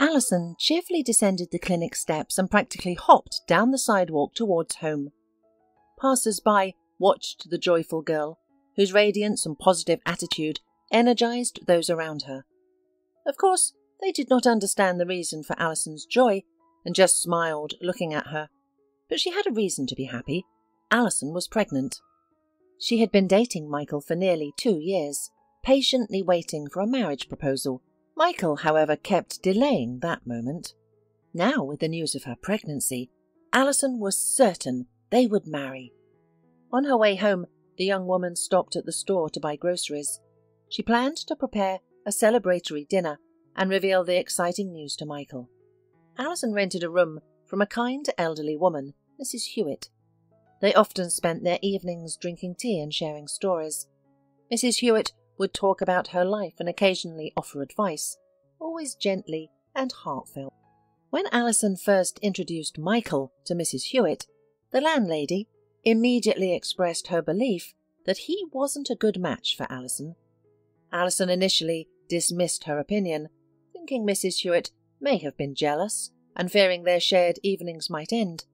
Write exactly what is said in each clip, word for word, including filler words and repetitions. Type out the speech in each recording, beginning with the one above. Allison cheerfully descended the clinic steps and practically hopped down the sidewalk towards home. Passers-by watched the joyful girl, whose radiance and positive attitude energized those around her. Of course, they did not understand the reason for Allison's joy and just smiled, looking at her. But she had a reason to be happy. Allison was pregnant. She had been dating Michael for nearly two years, patiently waiting for a marriage proposal. Michael, however, kept delaying that moment. Now, with the news of her pregnancy, Allison was certain they would marry. On her way home, the young woman stopped at the store to buy groceries. She planned to prepare a celebratory dinner and reveal the exciting news to Michael. Allison rented a room from a kind elderly woman, Missus Hewitt. They often spent their evenings drinking tea and sharing stories. Missus Hewitt would talk about her life and occasionally offer advice, always gently and heartfelt. When Allison first introduced Michael to Missus Hewitt, the landlady immediately expressed her belief that he wasn't a good match for Allison. Allison initially dismissed her opinion, thinking Missus Hewitt may have been jealous and fearing their shared evenings might end.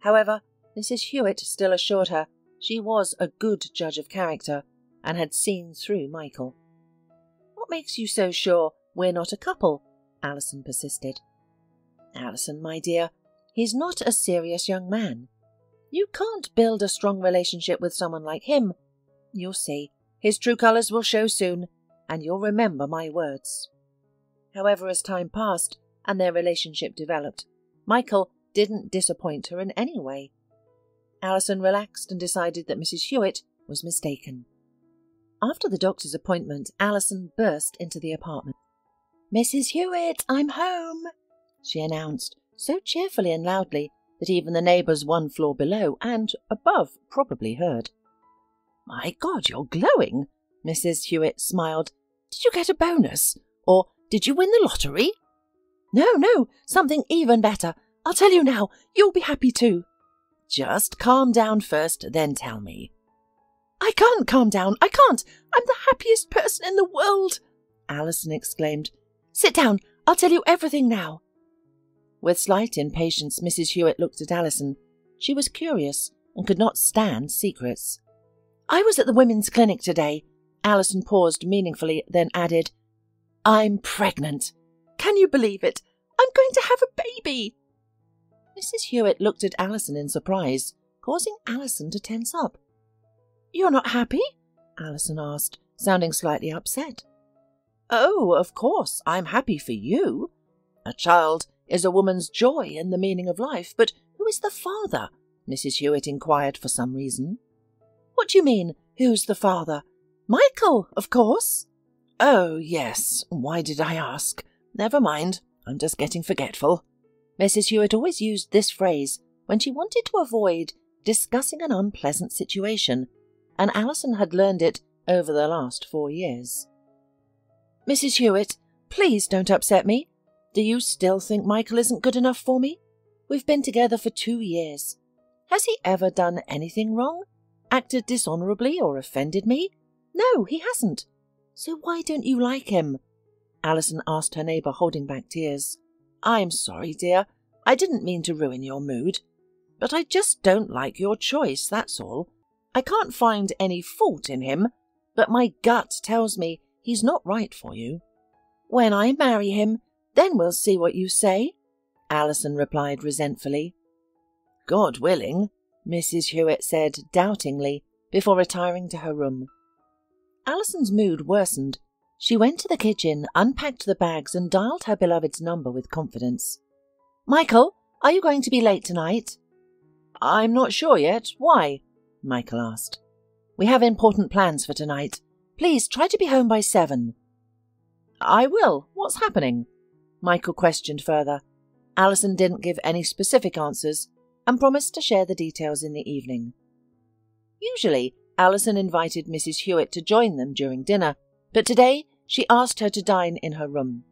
However, Missus Hewitt still assured her she was a good judge of character and had seen through Michael. "What makes you so sure we're not a couple?" Allison persisted. "Allison, my dear, he's not a serious young man. You can't build a strong relationship with someone like him. You'll see, his true colours will show soon, and you'll remember my words." However, as time passed and their relationship developed, Michael didn't disappoint her in any way. Allison relaxed and decided that Missus Hewitt was mistaken. After the doctor's appointment, Allison burst into the apartment. "Missus Hewitt, I'm home," she announced, so cheerfully and loudly that even the neighbours one floor below and above probably heard. "My God, you're glowing," Missus Hewitt smiled. "Did you get a bonus? Or did you win the lottery?" "No, no, something even better. I'll tell you now. You'll be happy too." "Just calm down first, then tell me." "I can't calm down. I can't. I'm the happiest person in the world," Allison exclaimed. "Sit down. I'll tell you everything now." With slight impatience, Missus Hewitt looked at Allison. She was curious and could not stand secrets. "I was at the women's clinic today." Allison paused meaningfully, then added, "I'm pregnant. Can you believe it? I'm going to have a baby." Missus Hewitt looked at Allison in surprise, causing Allison to tense up. "You're not happy?" Allison asked, sounding slightly upset. "Oh, of course, I'm happy for you. A child is a woman's joy and the meaning of life, but who is the father?" Missus Hewitt inquired for some reason. "What do you mean, who's the father?" "Michael, of course." "Oh, yes. Why did I ask? Never mind. I'm just getting forgetful." Missus Hewitt always used this phrase when she wanted to avoid discussing an unpleasant situation, and Allison had learned it over the last four years. "Missus Hewitt, please don't upset me. Do you still think Michael isn't good enough for me? We've been together for two years. Has he ever done anything wrong? Acted dishonourably or offended me? No, he hasn't. So why don't you like him?" Allison asked her neighbour, holding back tears. "I'm sorry, dear. I didn't mean to ruin your mood. But I just don't like your choice, that's all. I can't find any fault in him, but my gut tells me he's not right for you." "When I marry him, then we'll see what you say," Allison replied resentfully. "God willing," Missus Hewitt said doubtingly before retiring to her room. Allison's mood worsened. She went to the kitchen, unpacked the bags, and dialed her beloved's number with confidence. "Michael, are you going to be late tonight?" "I'm not sure yet. Why?" Michael asked. "We have important plans for tonight. Please try to be home by seven." "I will. What's happening?" Michael questioned further. Allison didn't give any specific answers and promised to share the details in the evening. Usually, Allison invited Missus Hewitt to join them during dinner, but today she asked her to dine in her room.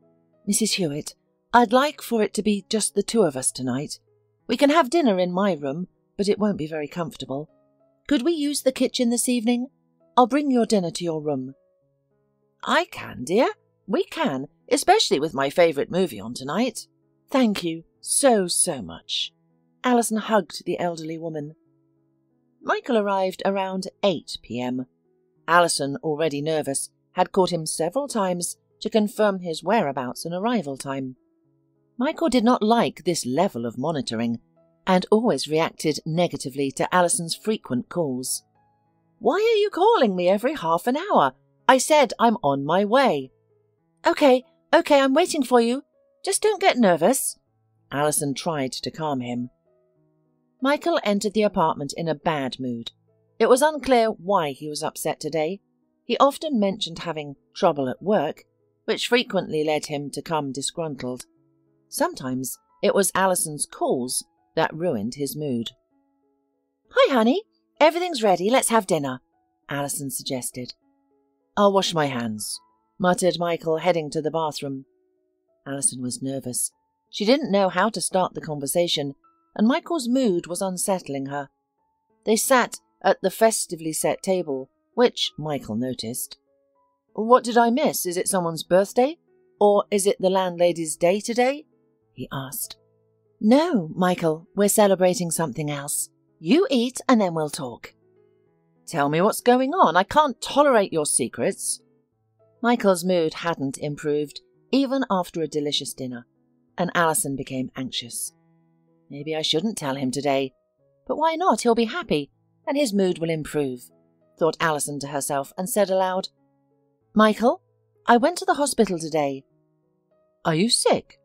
"Missus Hewitt, I'd like for it to be just the two of us tonight. We can have dinner in my room, but it won't be very comfortable. Could we use the kitchen this evening? I'll bring your dinner to your room." "I can, dear. We can. especially with my favourite movie on tonight. Thank you so, so much. Allison hugged the elderly woman. Michael arrived around eight p m Allison, already nervous, had caught him several times to confirm his whereabouts and arrival time. Michael did not like this level of monitoring, and always reacted negatively to Allison's frequent calls. "Why are you calling me every half an hour? I said I'm on my way." "Okay, okay, I'm waiting for you. Just don't get nervous." Allison tried to calm him. Michael entered the apartment in a bad mood. It was unclear why he was upset today. He often mentioned having trouble at work, which frequently led him to come disgruntled. Sometimes it was Allison's calls that ruined his mood. "Hi, honey. Everything's ready. Let's have dinner," Allison suggested. "I'll wash my hands," muttered Michael, heading to the bathroom. Allison was nervous. She didn't know how to start the conversation, and Michael's mood was unsettling her. They sat at the festively set table, which Michael noticed. "What did I miss? Is it someone's birthday? Or is it the landlady's day today?" he asked. "No, Michael, we're celebrating something else. You eat and then we'll talk." "Tell me what's going on. I can't tolerate your secrets." Michael's mood hadn't improved, even after a delicious dinner, and Allison became anxious. Maybe I shouldn't tell him today. But why not? He'll be happy, and his mood will improve, thought Allison to herself, and said aloud, "Michael, I went to the hospital today." "Are you sick?"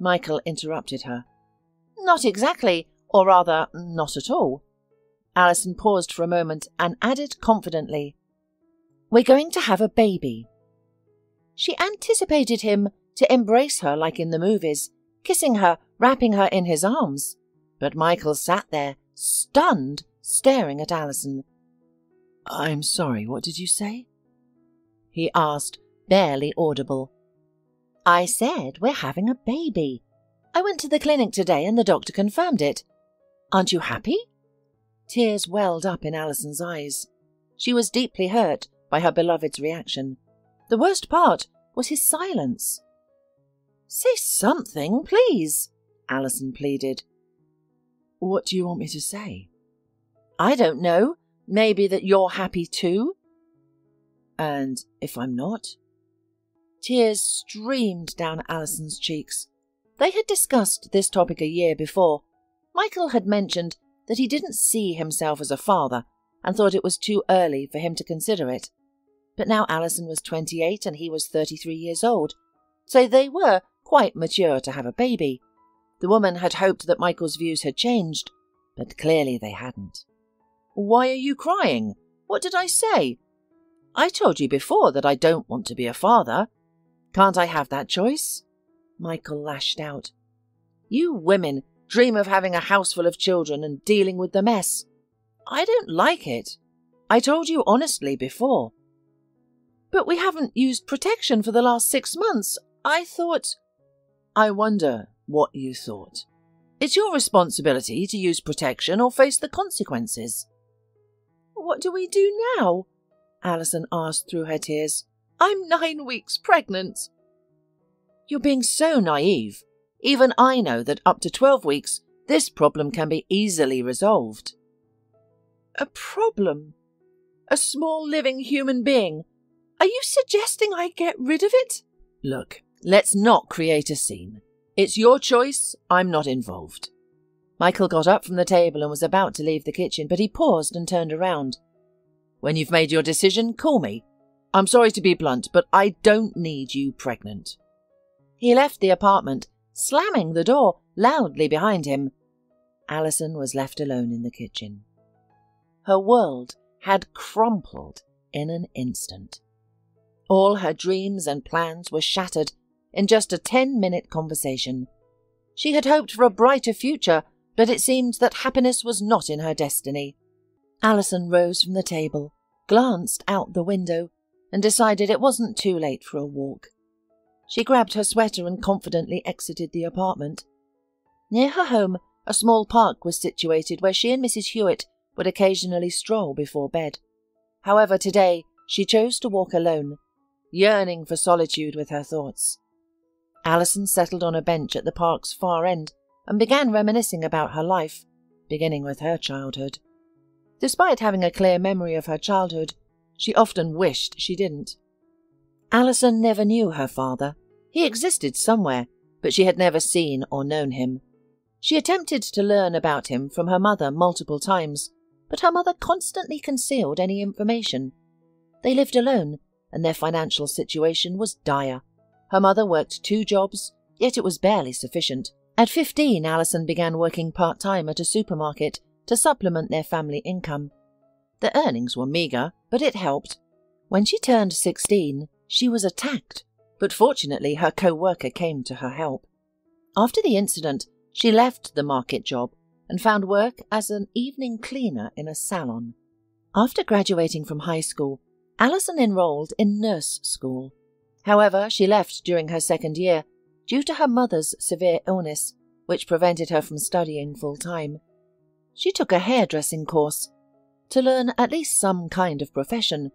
Michael interrupted her. "Not exactly, or rather, not at all." Allison paused for a moment and added confidently, "We're going to have a baby." She anticipated him to embrace her like in the movies, kissing her, wrapping her in his arms. But Michael sat there, stunned, staring at Allison. "I'm sorry, what did you say?" he asked, barely audible. "I said we're having a baby. I went to the clinic today and the doctor confirmed it. Aren't you happy?" Tears welled up in Allison's eyes. She was deeply hurt by her beloved's reaction. The worst part was his silence. "Say something, please," Allison pleaded. "What do you want me to say?" "I don't know. Maybe that you're happy too." "And if I'm not?" Tears streamed down Allison's cheeks. They had discussed this topic a year before. Michael had mentioned that he didn't see himself as a father and thought it was too early for him to consider it. But now Allison was twenty-eight and he was thirty-three years old, so they were quite mature to have a baby. The woman had hoped that Michael's views had changed, but clearly they hadn't. "Why are you crying? What did I say? I told you before that I don't want to be a father. Can't I have that choice?" Michael lashed out. "You women dream of having a house full of children and dealing with the mess. I don't like it. I told you honestly before." "But we haven't used protection for the last six months. I thought—" "I wonder what you thought. It's your responsibility to use protection or face the consequences." "What do we do now?" Allison asked through her tears. "I'm nine weeks pregnant." "You're being so naive. Even I know that up to twelve weeks, this problem can be easily resolved." "A problem? A small living human being? Are you suggesting I get rid of it?" "Look, let's not create a scene. It's your choice. I'm not involved." Michael got up from the table and was about to leave the kitchen, but he paused and turned around. "When you've made your decision, call me. I'm sorry to be blunt, but I don't need you pregnant." He left the apartment, slamming the door loudly behind him. Allison was left alone in the kitchen. Her world had crumpled in an instant. All her dreams and plans were shattered in just a ten-minute conversation. She had hoped for a brighter future, but it seemed that happiness was not in her destiny. Allison rose from the table, glanced out the window, and decided it wasn't too late for a walk. She grabbed her sweater and confidently exited the apartment. Near her home, a small park was situated where she and Missus Hewitt would occasionally stroll before bed. However, today she chose to walk alone, yearning for solitude with her thoughts. Allison settled on a bench at the park's far end and began reminiscing about her life, beginning with her childhood. Despite having a clear memory of her childhood, she often wished she didn't. Allison never knew her father. He existed somewhere, but she had never seen or known him. She attempted to learn about him from her mother multiple times, but her mother constantly concealed any information. They lived alone, and their financial situation was dire. Her mother worked two jobs, yet it was barely sufficient. At fifteen, Allison began working part-time at a supermarket to supplement their family income. The earnings were meagre, but it helped. When she turned sixteen, she was attacked, but fortunately her co-worker came to her help. After the incident, she left the market job and found work as an evening cleaner in a salon. After graduating from high school, Allison enrolled in nurse school. However, she left during her second year due to her mother's severe illness, which prevented her from studying full-time. She took a hairdressing course. To learn at least some kind of profession,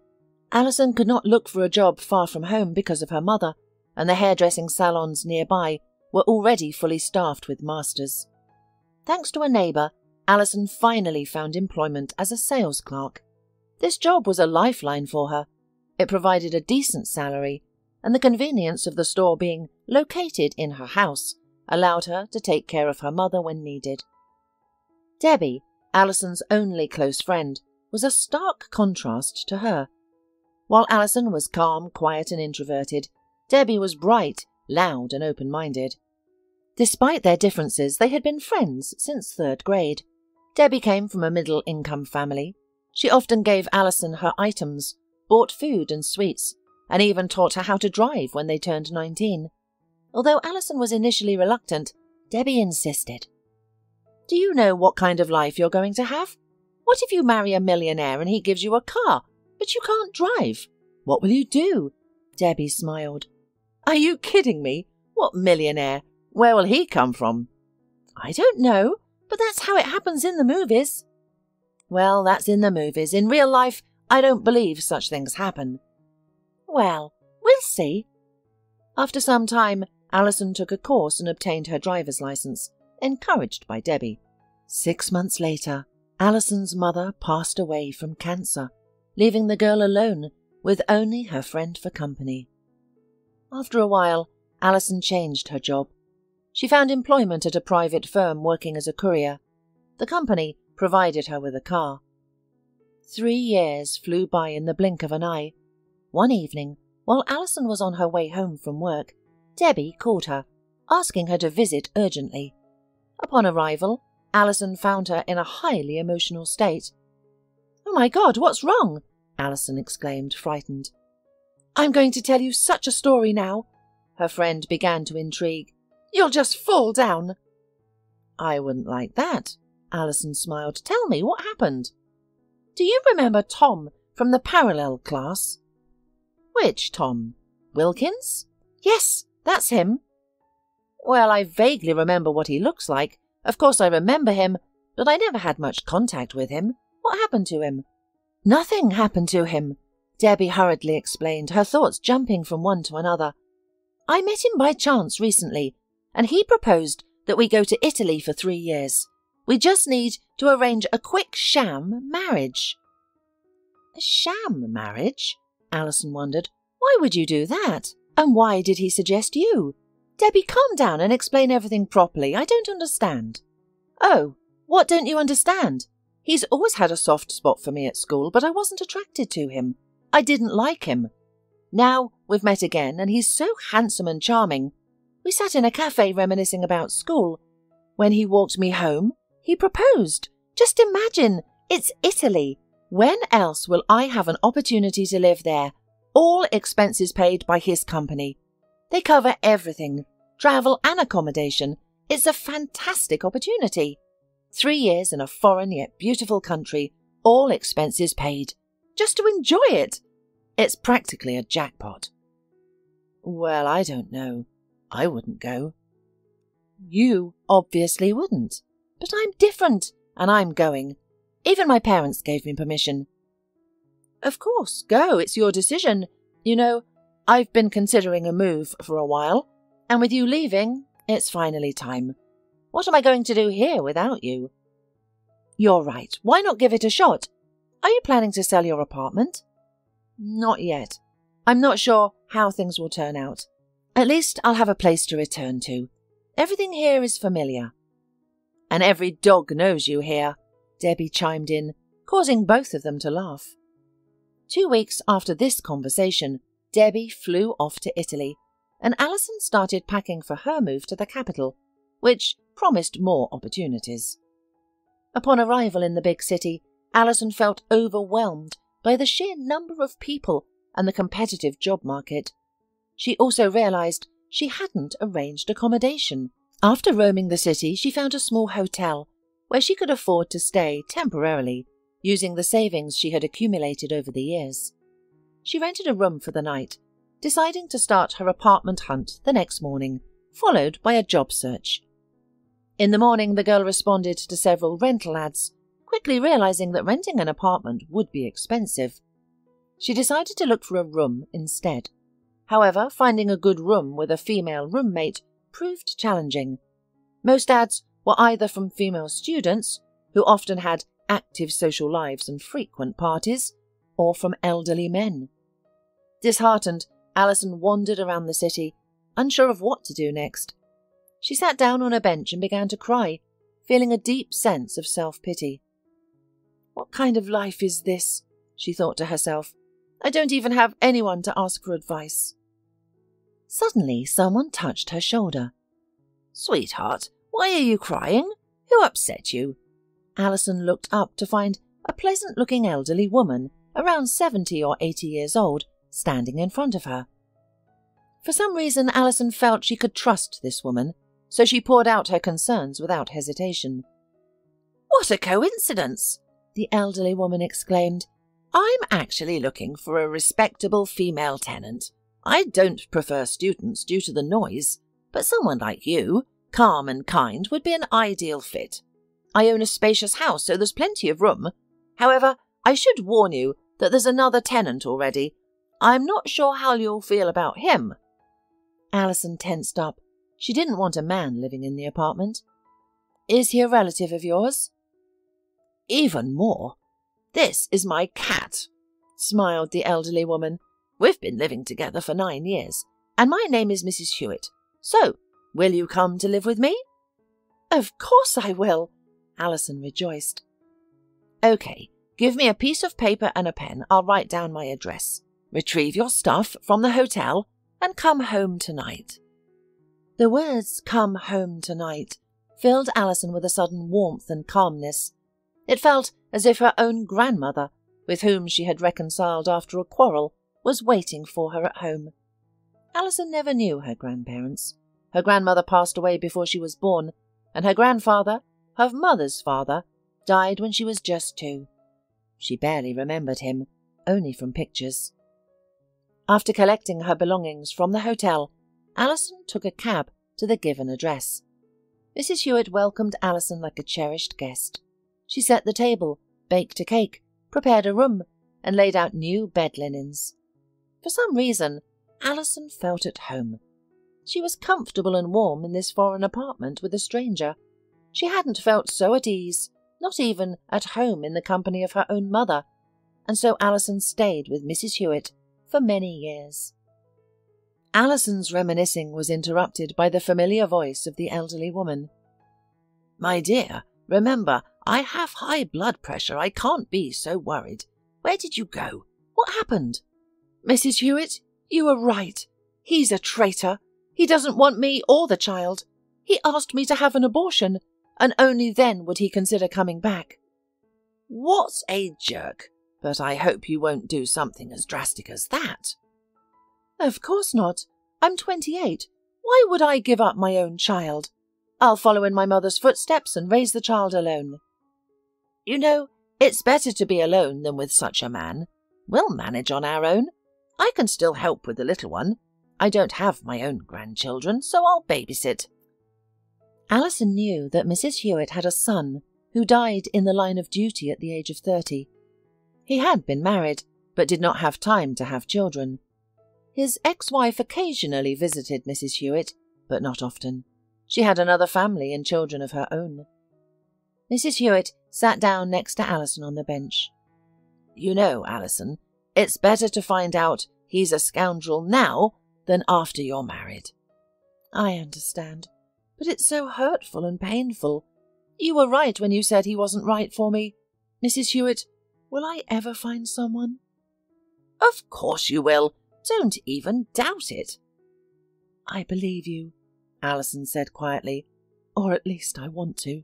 Allison could not look for a job far from home because of her mother, and the hairdressing salons nearby were already fully staffed with masters. Thanks to a neighbour, Allison finally found employment as a sales clerk. This job was a lifeline for her. It provided a decent salary, and the convenience of the store being located in her house allowed her to take care of her mother when needed. Debbie, Allison's only close friend, was a stark contrast to her. While Allison was calm, quiet and introverted, Debbie was bright, loud and open-minded. Despite their differences, they had been friends since third grade. Debbie came from a middle-income family. She often gave Allison her items, bought food and sweets, and even taught her how to drive when they turned nineteen. Although Allison was initially reluctant, Debbie insisted. "Do you know what kind of life you're going to have? What if you marry a millionaire and he gives you a car, but you can't drive? What will you do?" Debbie smiled. "Are you kidding me? What millionaire? Where will he come from?" "I don't know, but that's how it happens in the movies." "Well, that's in the movies. In real life, I don't believe such things happen." "Well, we'll see." After some time, Allison took a course and obtained her driver's license, encouraged by Debbie. Six months later, Allison's mother passed away from cancer, leaving the girl alone with only her friend for company. After a while, Allison changed her job. She found employment at a private firm working as a courier. The company provided her with a car. Three years flew by in the blink of an eye. One evening, while Allison was on her way home from work, Debbie called her, asking her to visit urgently. Upon arrival, Allison found her in a highly emotional state. "Oh my God, what's wrong?" Allison exclaimed, frightened. "I'm going to tell you such a story now," her friend began to intrigue. "You'll just fall down." "I wouldn't like that," Allison smiled. "Tell me, what happened?" "Do you remember Tom from the parallel class?" "Which Tom? Wilkins?" "Yes, that's him." "Well, I vaguely remember what he looks like. Of course I remember him, but I never had much contact with him. What happened to him?" "Nothing happened to him," Debbie hurriedly explained, her thoughts jumping from one to another. "I met him by chance recently, and he proposed that we go to Italy for three years. We just need to arrange a quick sham marriage." "A sham marriage?" Allison wondered. "Why would you do that? And why did he suggest you? Debbie, calm down and explain everything properly. I don't understand." "Oh, what don't you understand? He's always had a soft spot for me at school, but I wasn't attracted to him. I didn't like him. Now we've met again, and he's so handsome and charming. We sat in a cafe reminiscing about school. When he walked me home, he proposed. Just imagine, it's Italy. When else will I have an opportunity to live there? All expenses paid by his company. They cover everything, travel and accommodation. It's a fantastic opportunity. Three years in a foreign yet beautiful country, all expenses paid. Just to enjoy it. It's practically a jackpot." "Well, I don't know. I wouldn't go." "You obviously wouldn't. But I'm different, and I'm going. Even my parents gave me permission." "Of course, go. It's your decision. You know, I've been considering a move for a while. And with you leaving, it's finally time. What am I going to do here without you? You're right. Why not give it a shot? Are you planning to sell your apartment? Not yet. I'm not sure how things will turn out. At least I'll have a place to return to. Everything here is familiar. And every dog knows you here, Debbie chimed in, causing both of them to laugh. Two weeks after this conversation, Debbie flew off to Italy, and Allison started packing for her move to the capital, which promised more opportunities. Upon arrival in the big city, Allison felt overwhelmed by the sheer number of people and the competitive job market. She also realized she hadn't arranged accommodation. After roaming the city, she found a small hotel where she could afford to stay temporarily, using the savings she had accumulated over the years. She rented a room for the night, deciding to start her apartment hunt the next morning, followed by a job search. In the morning, the girl responded to several rental ads, quickly realizing that renting an apartment would be expensive. She decided to look for a room instead. However, finding a good room with a female roommate proved challenging. Most ads were either from female students, who often had active social lives and frequent parties, or from elderly men. Disheartened, Allison wandered around the city, unsure of what to do next. She sat down on a bench and began to cry, feeling a deep sense of self-pity. What kind of life is this? She thought to herself. I don't even have anyone to ask for advice. Suddenly, someone touched her shoulder. Sweetheart, why are you crying? Who upset you? Allison looked up to find a pleasant-looking elderly woman, around seventy or eighty years old, standing in front of her. For some reason, Allison felt she could trust this woman, so she poured out her concerns without hesitation. What a coincidence! The elderly woman exclaimed. I'm actually looking for a respectable female tenant. I don't prefer students due to the noise, but someone like you, calm and kind, would be an ideal fit. I own a spacious house, so there's plenty of room. However, I should warn you that there's another tenant already. I'm not sure how you'll feel about him. Allison tensed up. She didn't want a man living in the apartment. Is he a relative of yours? Even more. This is my cat, smiled the elderly woman. We've been living together for nine years, and my name is Missus Hewitt. So, will you come to live with me? Of course I will, Allison rejoiced. Okay, give me a piece of paper and a pen. I'll write down my address. Retrieve your stuff from the hotel and come home tonight. The words come home tonight filled Allison with a sudden warmth and calmness. It felt as if her own grandmother, with whom she had reconciled after a quarrel, was waiting for her at home. Allison never knew her grandparents. Her grandmother passed away before she was born, and her grandfather, her mother's father, died when she was just two. She barely remembered him, only from pictures. After collecting her belongings from the hotel, Allison took a cab to the given address. Missus Hewitt welcomed Allison like a cherished guest. She set the table, baked a cake, prepared a room, and laid out new bed linens. For some reason, Allison felt at home. She was comfortable and warm in this foreign apartment with a stranger. She hadn't felt so at ease, not even at home in the company of her own mother, and so Allison stayed with Missus Hewitt for many years. Allison's reminiscing was interrupted by the familiar voice of the elderly woman. My dear, remember, I have high blood pressure. I can't be so worried. Where did you go? What happened? Missus Hewitt, you were right. He's a traitor. He doesn't want me or the child. He asked me to have an abortion, and only then would he consider coming back. What a jerk! But I hope you won't do something as drastic as that. Of course not. I'm twenty-eight. Why would I give up my own child? I'll follow in my mother's footsteps and raise the child alone. You know, it's better to be alone than with such a man. We'll manage on our own. I can still help with the little one. I don't have my own grandchildren, so I'll babysit. Allison knew that Missus Hewitt had a son who died in the line of duty at the age of thirty. He had been married, but did not have time to have children. His ex-wife occasionally visited Missus Hewitt, but not often. She had another family and children of her own. Missus Hewitt sat down next to Allison on the bench. "You know, Allison, it's better to find out he's a scoundrel now than after you're married." "I understand, but it's so hurtful and painful. You were right when you said he wasn't right for me. Missus Hewitt, will I ever find someone?" "Of course you will. Don't even doubt it." "I believe you," Allison said quietly, "or at least I want to."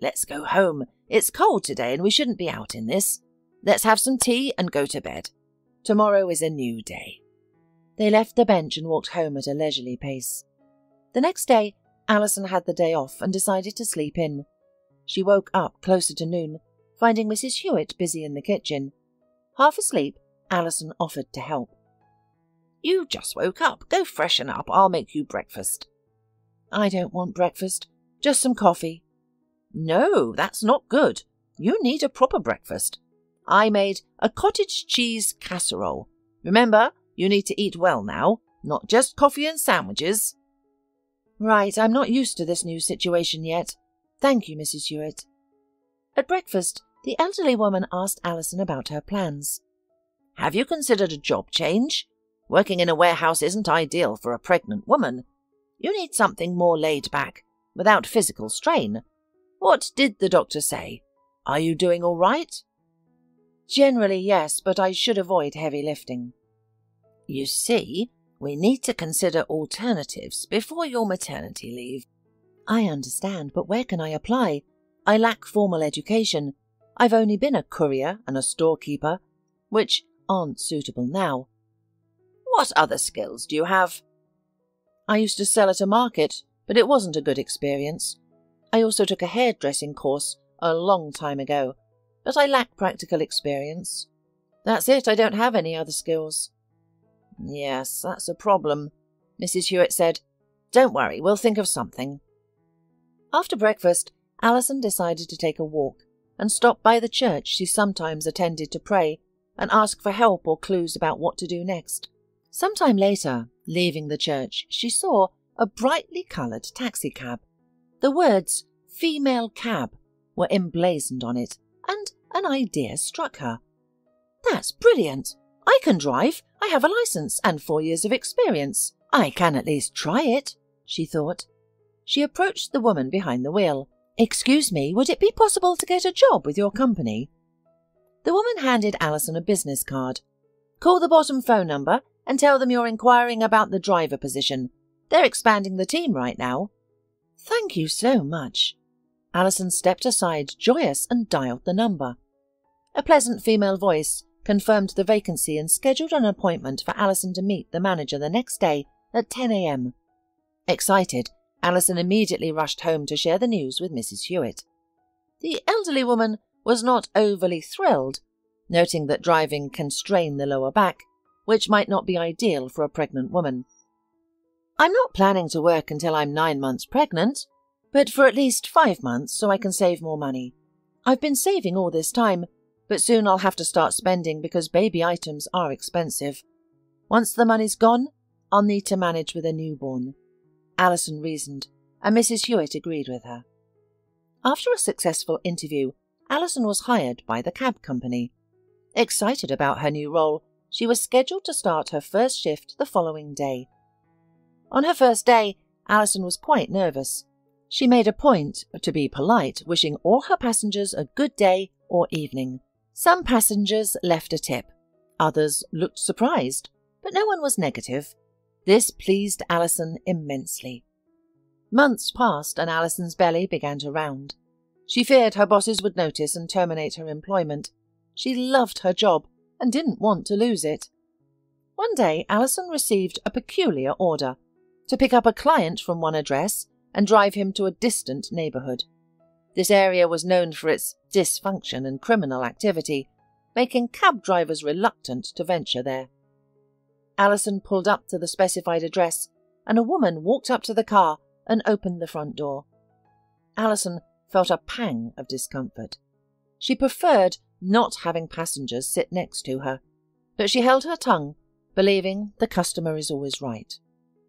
"Let's go home. It's cold today and we shouldn't be out in this. Let's have some tea and go to bed. Tomorrow is a new day." They left the bench and walked home at a leisurely pace. The next day, Allison had the day off and decided to sleep in. She woke up closer to noon, finding Missus Hewitt busy in the kitchen. Half asleep, Allison offered to help. "You just woke up. Go freshen up. I'll make you breakfast." "I don't want breakfast. Just some coffee." "No, that's not good. You need a proper breakfast. I made a cottage cheese casserole. Remember, you need to eat well now, not just coffee and sandwiches." "Right, I'm not used to this new situation yet. Thank you, Missus Hewitt." At breakfast, the elderly woman asked Allison about her plans. "Have you considered a job change? Working in a warehouse isn't ideal for a pregnant woman. You need something more laid back, without physical strain. What did the doctor say? Are you doing all right?" "Generally, yes, but I should avoid heavy lifting." "You see, we need to consider alternatives before your maternity leave." "I understand, but where can I apply? I lack formal education. I've only been a courier and a storekeeper, which aren't suitable now." "What other skills do you have?" "I used to sell at a market, but it wasn't a good experience. I also took a hairdressing course a long time ago, but I lack practical experience. That's it, I don't have any other skills." "Yes, that's a problem," Missus Hewitt said. "Don't worry, we'll think of something." After breakfast, Allison decided to take a walk and stop by the church she sometimes attended to pray and ask for help or clues about what to do next. Sometime later, leaving the church, she saw a brightly coloured taxicab. The words "female cab" were emblazoned on it, and an idea struck her. "That's brilliant! I can drive. I have a licence and four years of experience. I can at least try it," she thought. She approached the woman behind the wheel. "Excuse me, would it be possible to get a job with your company?" The woman handed Allison a business card. "Call the bottom phone number and tell them you're inquiring about the driver position. They're expanding the team right now." "Thank you so much." Allison stepped aside, joyous, and dialed the number. A pleasant female voice confirmed the vacancy and scheduled an appointment for Allison to meet the manager the next day at ten a m Excited, Allison immediately rushed home to share the news with Missus Hewitt. The elderly woman was not overly thrilled, noting that driving can strain the lower back, which might not be ideal for a pregnant woman. "I'm not planning to work until I'm nine months pregnant, but for at least five months so I can save more money. I've been saving all this time, but soon I'll have to start spending because baby items are expensive. Once the money's gone, I'll need to manage with a newborn," Allison reasoned, and Missus Hewitt agreed with her. After a successful interview, Allison was hired by the cab company. Excited about her new role, she was scheduled to start her first shift the following day. On her first day, Allison was quite nervous. She made a point to be polite, wishing all her passengers a good day or evening. Some passengers left a tip. Others looked surprised, but no one was negative. This pleased Allison immensely. Months passed and Allison's belly began to round. She feared her bosses would notice and terminate her employment. She loved her job and didn't want to lose it. One day, Allison received a peculiar order to pick up a client from one address and drive him to a distant neighbourhood. This area was known for its dysfunction and criminal activity, making cab drivers reluctant to venture there. Allison pulled up to the specified address, and a woman walked up to the car and opened the front door. Allison felt a pang of discomfort. She preferred not having passengers sit next to her, but she held her tongue, believing the customer is always right.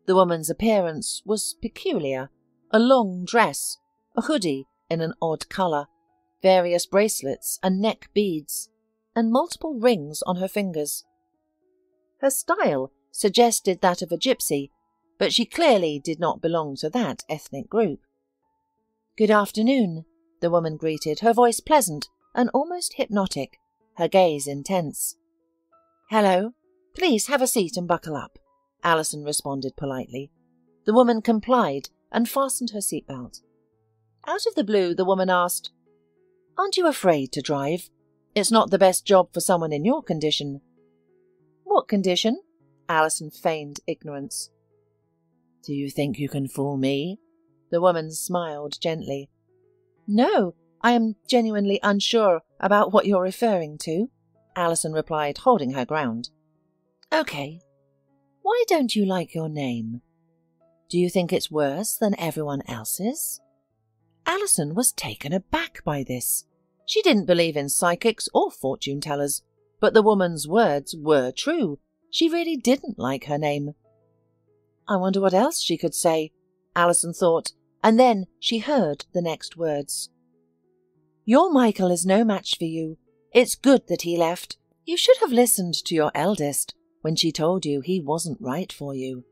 The woman's appearance was peculiar. A long dress, a hoodie in an odd colour, various bracelets and neck beads, and multiple rings on her fingers. Her style suggested that of a gypsy, but she clearly did not belong to that ethnic group. "Good afternoon," the woman greeted, her voice pleasant and almost hypnotic, her gaze intense. "Hello. Please have a seat and buckle up," Allison responded politely. The woman complied and fastened her seatbelt. Out of the blue, the woman asked, "Aren't you afraid to drive? It's not the best job for someone in your condition." "What condition?" Allison feigned ignorance. "Do you think you can fool me?" The woman smiled gently. "No, I am genuinely unsure about what you're referring to," Allison replied, holding her ground. "Okay. Why don't you like your name? Do you think it's worse than everyone else's?" Allison was taken aback by this. She didn't believe in psychics or fortune-tellers, but the woman's words were true. She really didn't like her name. I wonder what else she could say, Allison thought, and then she heard the next words. "Your Michael is no match for you. It's good that he left. You should have listened to your eldest when she told you he wasn't right for you."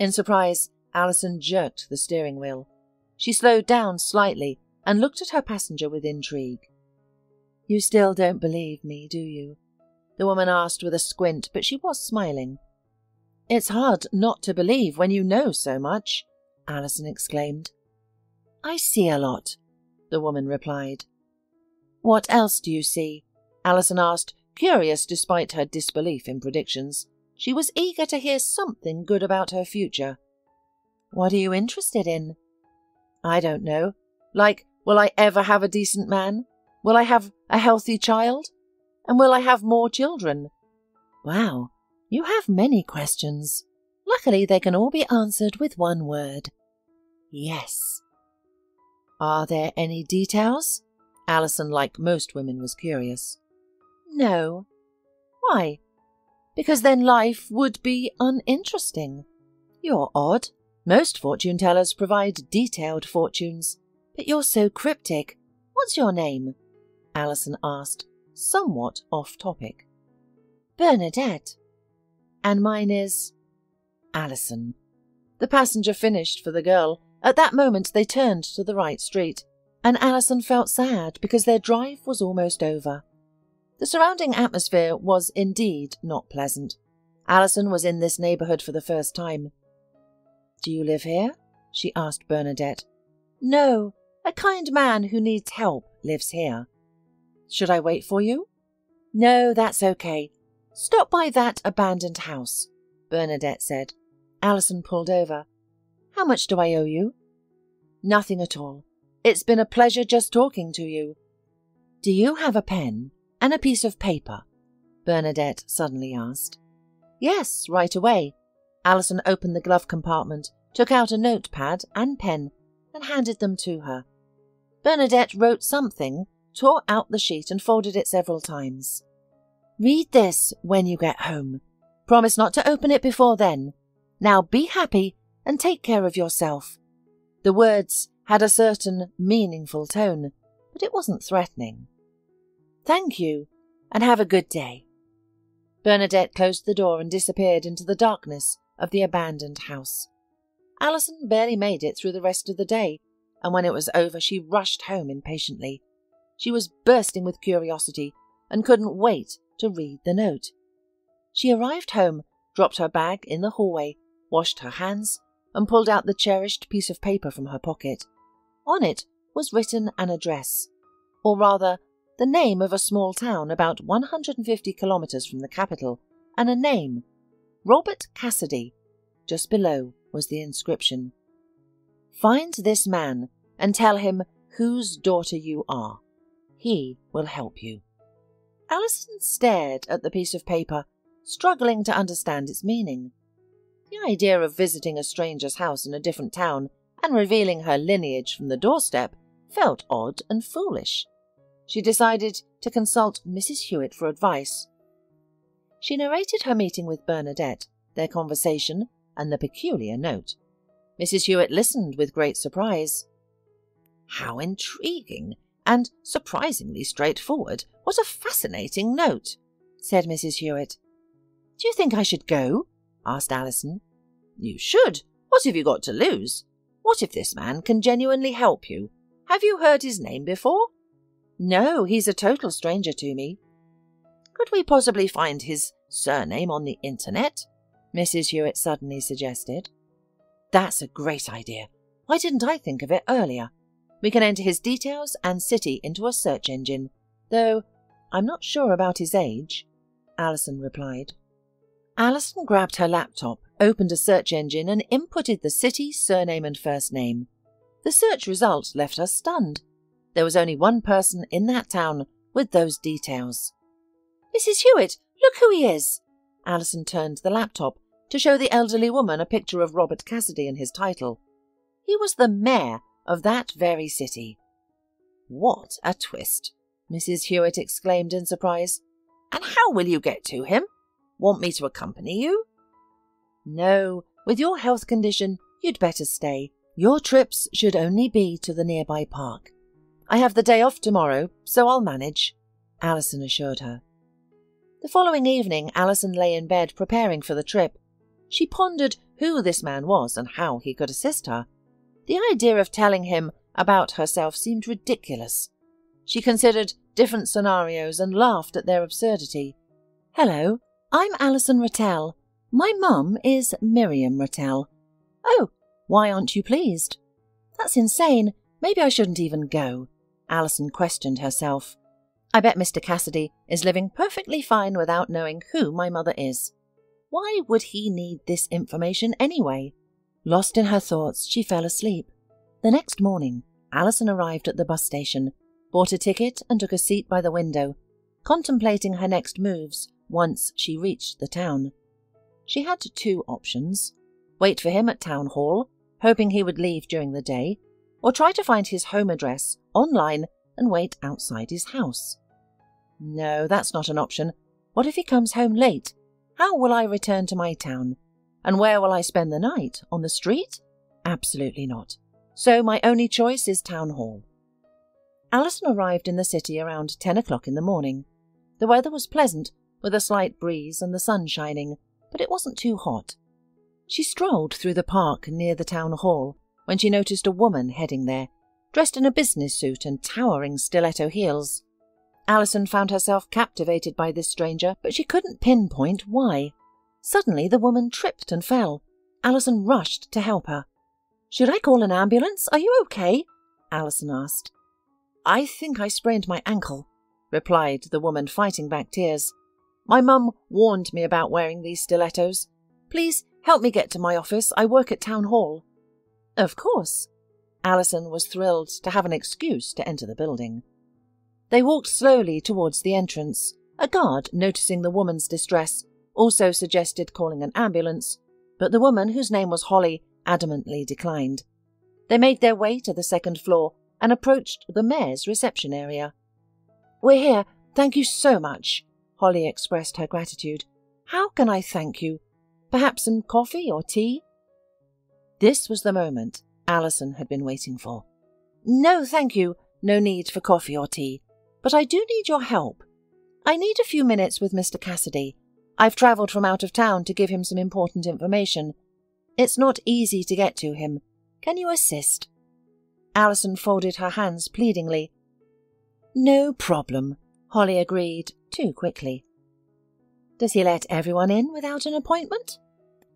In surprise, Allison jerked the steering wheel. She slowed down slightly and looked at her passenger with intrigue. "You still don't believe me, do you?" the woman asked with a squint, but she was smiling. "It's hard not to believe when you know so much," Allison exclaimed. "I see a lot," the woman replied. "What else do you see?" Allison asked, curious despite her disbelief in predictions. She was eager to hear something good about her future. "What are you interested in?" "I don't know. Like, will I ever have a decent man? Will I have a healthy child? And will I have more children?" "Wow, you have many questions. Luckily, they can all be answered with one word. Yes." "Are there any details?" Allison, like most women, was curious. "No." "Why?" "Because then life would be uninteresting." "You're odd. Most fortune-tellers provide detailed fortunes. But you're so cryptic. What's your name?" Allison asked, somewhat off-topic. "Bernadette." "And mine is—" "Allison." The passenger finished for the girl. At that moment they turned to the right street, and Allison felt sad because their drive was almost over. The surrounding atmosphere was indeed not pleasant. Allison was in this neighbourhood for the first time. "Do you live here?" she asked Bernadette. "No, a kind man who needs help lives here." "Should I wait for you?" "No, that's okay. Stop by that abandoned house," Bernadette said. Allison pulled over. "How much do I owe you?" "Nothing at all. It's been a pleasure just talking to you." "Do you have a pen and a piece of paper?" Bernadette suddenly asked. "Yes, right away." Allison opened the glove compartment, took out a notepad and pen, and handed them to her. Bernadette wrote something, tore out the sheet and folded it several times. "Read this when you get home. Promise not to open it before then. Now be happy and take care of yourself." The words had a certain meaningful tone, but it wasn't threatening. "Thank you, and have a good day." Bernadette closed the door and disappeared into the darkness of the abandoned house. Allison barely made it through the rest of the day, and when it was over she rushed home impatiently. She was bursting with curiosity and couldn't wait to read the note. She arrived home, dropped her bag in the hallway, washed her hands, and pulled out the cherished piece of paper from her pocket. On it was written an address, or rather, the name of a small town about one hundred fifty kilometres from the capital, and a name, Robert Cassidy. Just below was the inscription. "Find this man and tell him whose daughter you are. He will help you." Allison stared at the piece of paper, struggling to understand its meaning. The idea of visiting a stranger's house in a different town and revealing her lineage from the doorstep felt odd and foolish. She decided to consult Missus Hewitt for advice. She narrated her meeting with Bernadette, their conversation, and the peculiar note. Missus Hewitt listened with great surprise. How intriguing and surprisingly straightforward. What a fascinating note, said Missus Hewitt. Do you think I should go? Asked Allison. You should. What have you got to lose? What if this man can genuinely help you? Have you heard his name before? No, he's a total stranger to me. Could we possibly find his surname on the internet? Missus Hewitt suddenly suggested. That's a great idea. Why didn't I think of it earlier? We can enter his details and city into a search engine, though I'm not sure about his age, Allison replied. Allison grabbed her laptop, opened a search engine and inputted the city, surname and first name. The search result left her stunned. There was only one person in that town with those details. Missus Hewitt, look who he is! Allison turned the laptop to show the elderly woman a picture of Robert Cassidy and his title. He was the mayor of that very city. What a twist! Missus Hewitt exclaimed in surprise. And how will you get to him? Want me to accompany you? No, with your health condition, you'd better stay. Your trips should only be to the nearby park. I have the day off tomorrow, so I'll manage, Allison assured her. The following evening, Allison lay in bed preparing for the trip. She pondered who this man was and how he could assist her. The idea of telling him about herself seemed ridiculous. She considered different scenarios and laughed at their absurdity. Hello, I'm Allison Rattell. My mum is Miriam Rattell. Oh, why aren't you pleased? That's insane. Maybe I shouldn't even go, Allison questioned herself. I bet Mister Cassidy is living perfectly fine without knowing who my mother is. Why would he need this information anyway? Lost in her thoughts, she fell asleep. The next morning, Allison arrived at the bus station, bought a ticket and took a seat by the window, contemplating her next moves once she reached the town. She had two options. Wait for him at town hall, hoping he would leave during the day, or try to find his home address online and wait outside his house. No, that's not an option. What if he comes home late? How will I return to my town? And where will I spend the night? On the street? Absolutely not. So my only choice is town hall. Allison arrived in the city around ten o'clock in the morning. The weather was pleasant, with a slight breeze and the sun shining, but it wasn't too hot. She strolled through the park near the town hall when she noticed a woman heading there, dressed in a business suit and towering stiletto heels. Allison found herself captivated by this stranger, but she couldn't pinpoint why. Suddenly the woman tripped and fell. Allison rushed to help her. "Should I call an ambulance? Are you okay?" Allison asked. "I think I sprained my ankle," replied the woman, fighting back tears. "My mum warned me about wearing these stilettos. Please help me get to my office. I work at town hall." Of course. Allison was thrilled to have an excuse to enter the building. They walked slowly towards the entrance. A guard, noticing the woman's distress, also suggested calling an ambulance, but the woman, whose name was Holly, adamantly declined. They made their way to the second floor and approached the mayor's reception area. "We're here. Thank you so much," Holly expressed her gratitude. "How can I thank you? Perhaps some coffee or tea?" This was the moment Allison had been waiting for. "No, thank you. No need for coffee or tea. But I do need your help. I need a few minutes with Mister Cassidy. I've travelled from out of town to give him some important information. It's not easy to get to him. Can you assist?" Allison folded her hands pleadingly. "No problem," Holly agreed too quickly. "Does he let everyone in without an appointment?"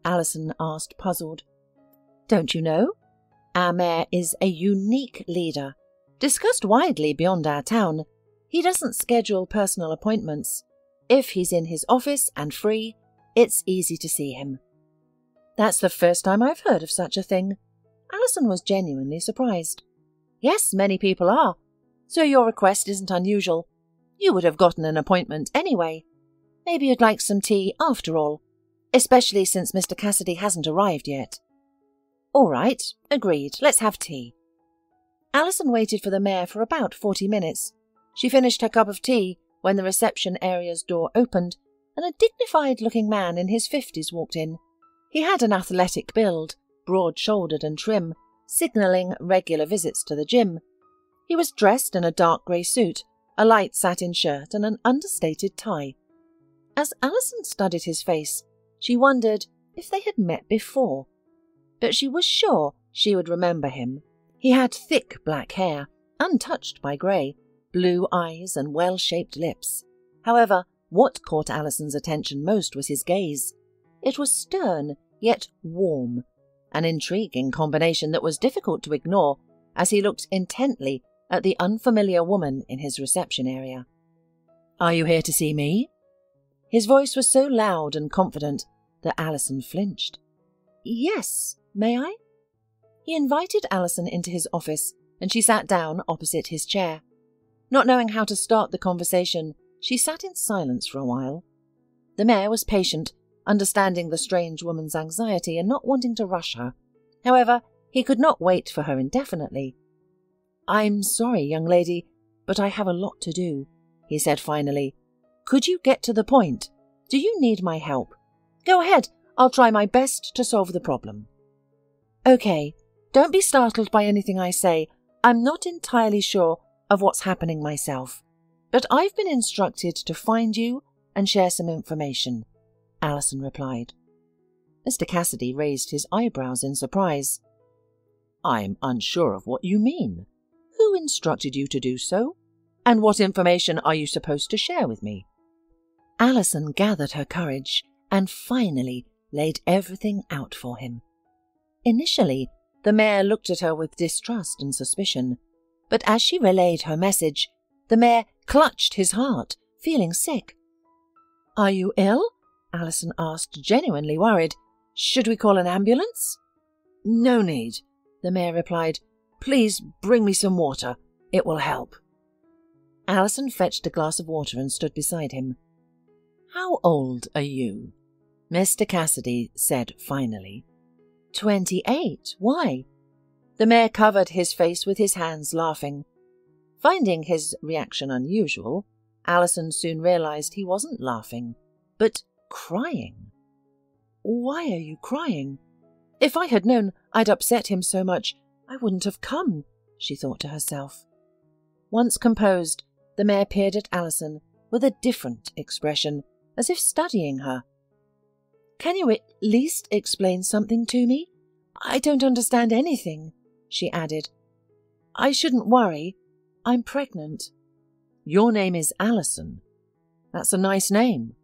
Allison asked, puzzled. "Don't you know? Our mayor is a unique leader, discussed widely beyond our town. He doesn't schedule personal appointments. If he's in his office and free, it's easy to see him." "That's the first time I've heard of such a thing." Allison was genuinely surprised. "Yes, many people are. So your request isn't unusual. You would have gotten an appointment anyway. Maybe you'd like some tea after all, especially since Mister Cassidy hasn't arrived yet." "All right, agreed. Let's have tea." Allison waited for the mayor for about forty minutes. She finished her cup of tea when the reception area's door opened and a dignified-looking man in his fifties walked in. He had an athletic build, broad-shouldered and trim, signalling regular visits to the gym. He was dressed in a dark grey suit, a light satin shirt and an understated tie. As Allison studied his face, she wondered if they had met before. But she was sure she would remember him. He had thick black hair, untouched by grey, blue eyes and well-shaped lips. However, what caught Allison's attention most was his gaze. It was stern, yet warm, an intriguing combination that was difficult to ignore as he looked intently at the unfamiliar woman in his reception area. "Are you here to see me?" His voice was so loud and confident that Allison flinched. "Yes, may I?" He invited Allison into his office and she sat down opposite his chair. Not knowing how to start the conversation, she sat in silence for a while. The mayor was patient, understanding the strange woman's anxiety and not wanting to rush her. However, he could not wait for her indefinitely. "I'm sorry, young lady, but I have a lot to do," he said finally. "Could you get to the point? Do you need my help? Go ahead, I'll try my best to solve the problem." "Okay, don't be startled by anything I say. I'm not entirely sure of what's happening myself, but I've been instructed to find you and share some information," Allison replied. Mister Cassidy raised his eyebrows in surprise. "I'm unsure of what you mean. Who instructed you to do so? And what information are you supposed to share with me?" Allison gathered her courage and finally laid everything out for him. Initially, the mayor looked at her with distrust and suspicion, but as she relayed her message, the mayor clutched his heart, feeling sick. "Are you ill?" Allison asked, genuinely worried. "Should we call an ambulance?" "No need," the mayor replied. "Please bring me some water. It will help." Allison fetched a glass of water and stood beside him. "How old are you?" Mister Cassidy said finally. Twenty-eight. Why?" The mayor covered his face with his hands, laughing. Finding his reaction unusual, Allison soon realized he wasn't laughing, but crying. "Why are you crying? If I had known I'd upset him so much, I wouldn't have come," she thought to herself. Once composed, the mayor peered at Allison with a different expression, as if studying her. "Can you at least explain something to me? I don't understand anything," she added. "I shouldn't worry. I'm pregnant." "Your name is Allison. That's a nice name.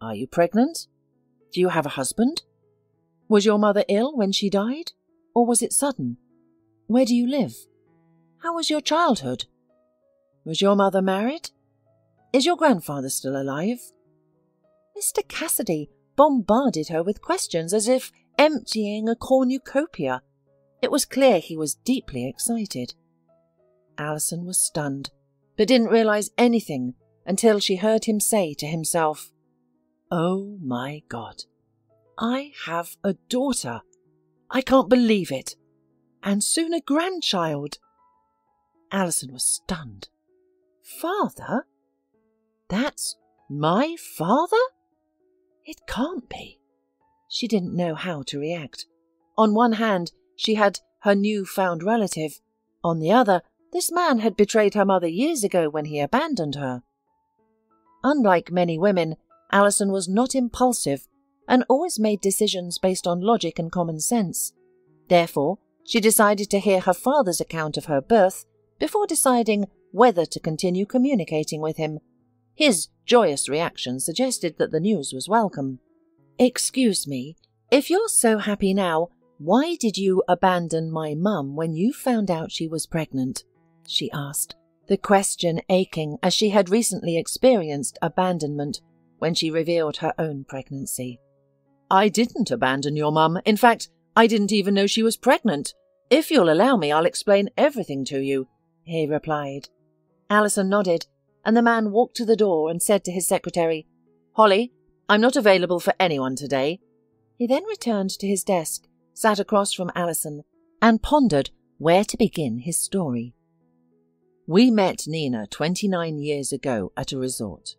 Are you pregnant? Do you have a husband? Was your mother ill when she died? Or was it sudden? Where do you live? How was your childhood? Was your mother married? Is your grandfather still alive?" Mister Cassidy bombarded her with questions as if emptying a cornucopia. It was clear he was deeply excited. Allison was stunned, but didn't realise anything until she heard him say to himself, "Oh my God, I have a daughter. I can't believe it. And soon a grandchild." Allison was stunned. "Father? That's my father? It can't be." She didn't know how to react. On one hand, she had her new-found relative. On the other, this man had betrayed her mother years ago when he abandoned her. Unlike many women, Allison was not impulsive and always made decisions based on logic and common sense. Therefore, she decided to hear her father's account of her birth before deciding whether to continue communicating with him. His joyous reaction suggested that the news was welcome. "Excuse me, if you're so happy now, why did you abandon my mum when you found out she was pregnant?" she asked, the question aching as she had recently experienced abandonment when she revealed her own pregnancy. "I didn't abandon your mum. In fact, I didn't even know she was pregnant. If you'll allow me, I'll explain everything to you," he replied. Allison nodded, and the man walked to the door and said to his secretary, "Holly, I'm not available for anyone today." He then returned to his desk, sat across from Allison, and pondered where to begin his story. "We met Nina twenty-nine years ago at a resort.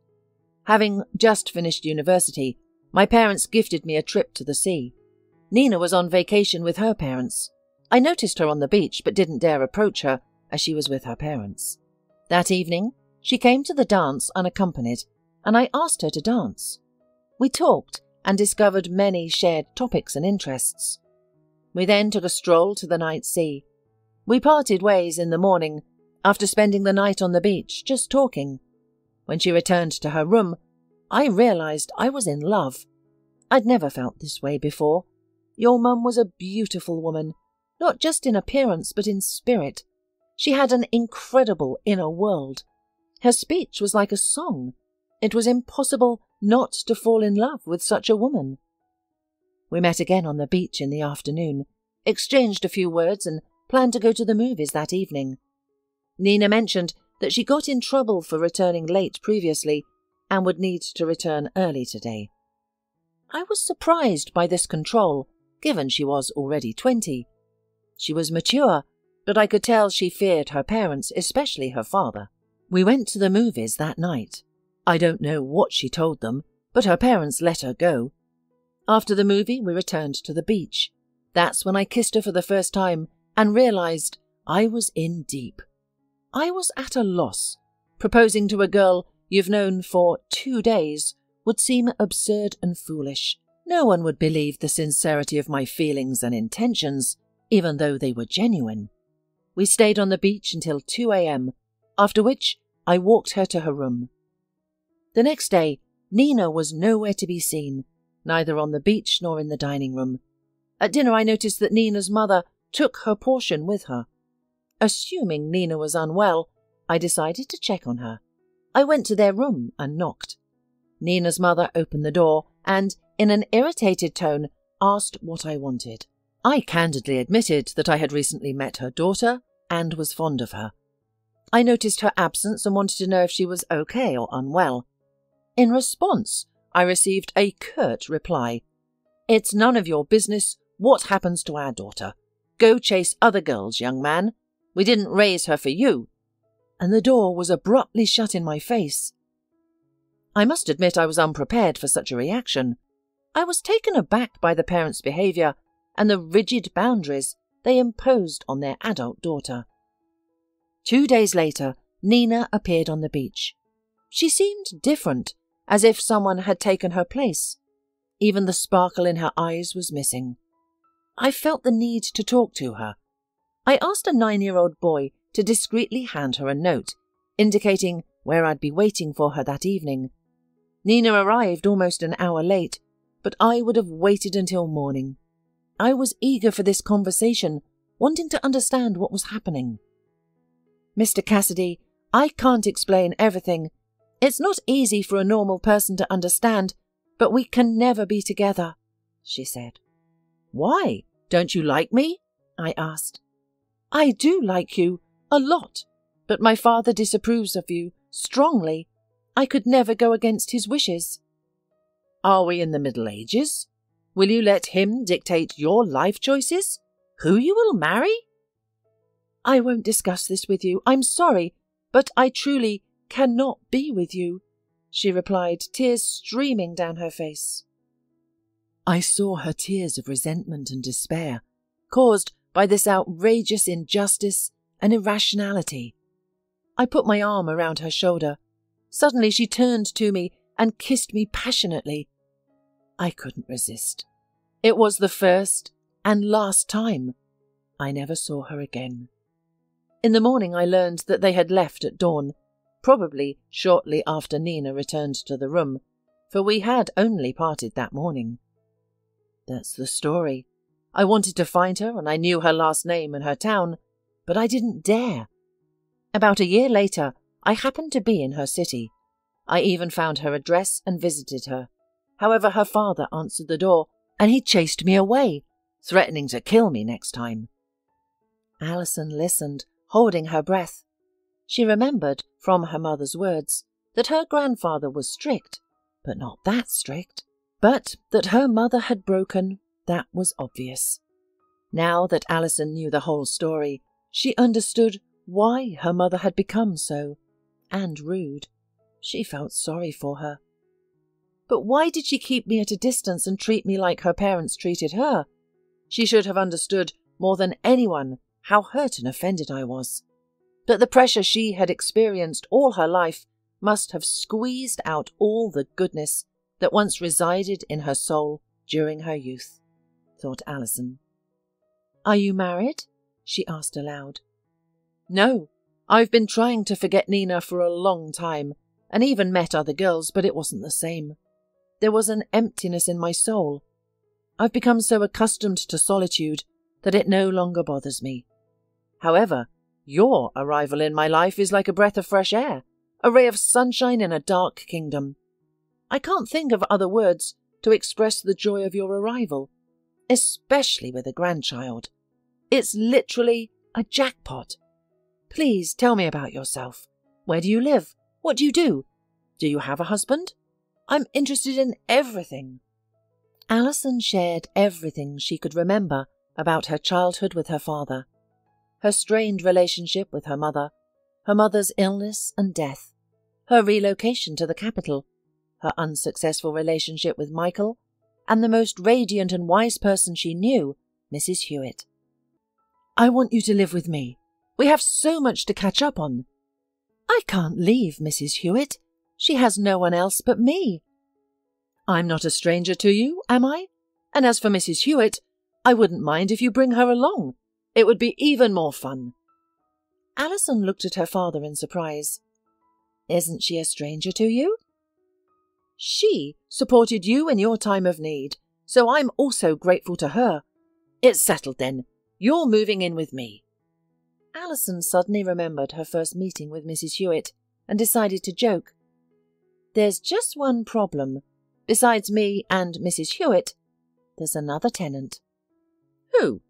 Having just finished university, my parents gifted me a trip to the sea. Nina was on vacation with her parents. I noticed her on the beach but didn't dare approach her as she was with her parents. That evening, she came to the dance unaccompanied, and I asked her to dance. We talked and discovered many shared topics and interests. We then took a stroll to the night sea. We parted ways in the morning after spending the night on the beach, just talking. When she returned to her room, I realized I was in love. I'd never felt this way before. Your mum was a beautiful woman, not just in appearance but in spirit. She had an incredible inner world. Her speech was like a song. It was impossible not to fall in love with such a woman. We met again on the beach in the afternoon, exchanged a few words and planned to go to the movies that evening. Nina mentioned that she got in trouble for returning late previously and would need to return early today. I was surprised by this control, given she was already twenty. She was mature, but I could tell she feared her parents, especially her father. We went to the movies that night. I don't know what she told them, but her parents let her go. After the movie, we returned to the beach. That's when I kissed her for the first time and realized I was in deep. I was at a loss. Proposing to a girl you've known for two days would seem absurd and foolish. No one would believe the sincerity of my feelings and intentions, even though they were genuine. We stayed on the beach until two a m, after which I walked her to her room. The next day, Nina was nowhere to be seen, neither on the beach nor in the dining room. At dinner, I noticed that Nina's mother took her portion with her. Assuming Nina was unwell, I decided to check on her. I went to their room and knocked. Nina's mother opened the door and, in an irritated tone, asked what I wanted. I candidly admitted that I had recently met her daughter and was fond of her. I noticed her absence and wanted to know if she was okay or unwell. In response, I received a curt reply. "It's none of your business what happens to our daughter. Go chase other girls, young man. We didn't raise her for you." And the door was abruptly shut in my face. I must admit I was unprepared for such a reaction. I was taken aback by the parents' behaviour and the rigid boundaries they imposed on their adult daughter. Two days later, Nina appeared on the beach. She seemed different, as if someone had taken her place. Even the sparkle in her eyes was missing. I felt the need to talk to her. I asked a nine-year-old boy to discreetly hand her a note, indicating where I'd be waiting for her that evening. Nina arrived almost an hour late, but I would have waited until morning. I was eager for this conversation, wanting to understand what was happening. "Mister Cassidy, I can't explain everything. It's not easy for a normal person to understand, but we can never be together," she said. "Why? Don't you like me?" I asked. "I do like you, a lot, but my father disapproves of you, strongly. I could never go against his wishes." "Are we in the Middle Ages? Will you let him dictate your life choices? Who you will marry?" "I won't discuss this with you. I'm sorry, but I truly cannot be with you," she replied, tears streaming down her face. I saw her tears of resentment and despair, caused by this outrageous injustice and irrationality. I put my arm around her shoulder. Suddenly she turned to me and kissed me passionately. I couldn't resist. It was the first and last time. I never saw her again. In the morning I learned that they had left at dawn, probably shortly after Nina returned to the room, for we had only parted that morning. That's the story. I wanted to find her, and I knew her last name and her town, but I didn't dare. About a year later, I happened to be in her city. I even found her address and visited her. However, her father answered the door, and he chased me away, threatening to kill me next time. Allison listened, holding her breath. She remembered, from her mother's words, that her grandfather was strict, but not that strict. But that her mother had broken, that was obvious. Now that Allison knew the whole story, she understood why her mother had become so, and rude. She felt sorry for her. But why did she keep me at a distance and treat me like her parents treated her, She should have understood, more than anyone, how hurt and offended I was. But the pressure she had experienced all her life must have squeezed out all the goodness that once resided in her soul during her youth, thought Allison. "Are you married?" she asked aloud. "No. I've been trying to forget Nina for a long time, and even met other girls, but it wasn't the same. There was an emptiness in my soul. I've become so accustomed to solitude that it no longer bothers me. However, your arrival in my life is like a breath of fresh air, a ray of sunshine in a dark kingdom. I can't think of other words to express the joy of your arrival, especially with a grandchild. It's literally a jackpot. Please tell me about yourself. Where do you live? What do you do? Do you have a husband? I'm interested in everything." Allison shared everything she could remember about her childhood with her father, her strained relationship with her mother, her mother's illness and death, her relocation to the capital, her unsuccessful relationship with Michael, and the most radiant and wise person she knew, Missus Hewitt. "I want you to live with me. We have so much to catch up on." "I can't leave Missus Hewitt. She has no one else but me." "I'm not a stranger to you, am I? And as for Missus Hewitt, I wouldn't mind if you bring her along. It would be even more fun." Allison looked at her father in surprise. "Isn't she a stranger to you?" "She supported you in your time of need, so I'm also grateful to her. It's settled then. You're moving in with me." Allison suddenly remembered her first meeting with Missus Hewitt and decided to joke. "There's just one problem. Besides me and Missus Hewitt, there's another tenant." "Who?"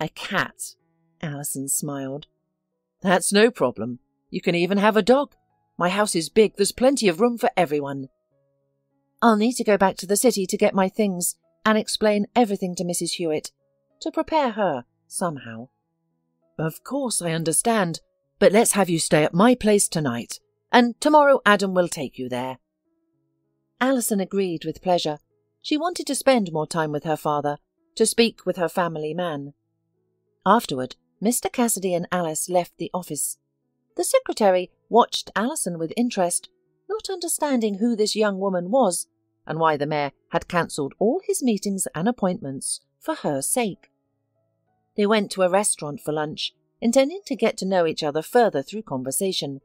"A cat," Allison smiled. "That's no problem. You can even have a dog. My house is big. There's plenty of room for everyone." "I'll need to go back to the city to get my things and explain everything to Missus Hewitt, to prepare her somehow." "Of course I understand, but let's have you stay at my place tonight, and tomorrow Adam will take you there." Allison agreed with pleasure. She wanted to spend more time with her father, to speak with her family man. Afterward, Mister Cassidy and Alice left the office. The secretary watched Allison with interest, not understanding who this young woman was and why the mayor had cancelled all his meetings and appointments for her sake. They went to a restaurant for lunch, intending to get to know each other further through conversation.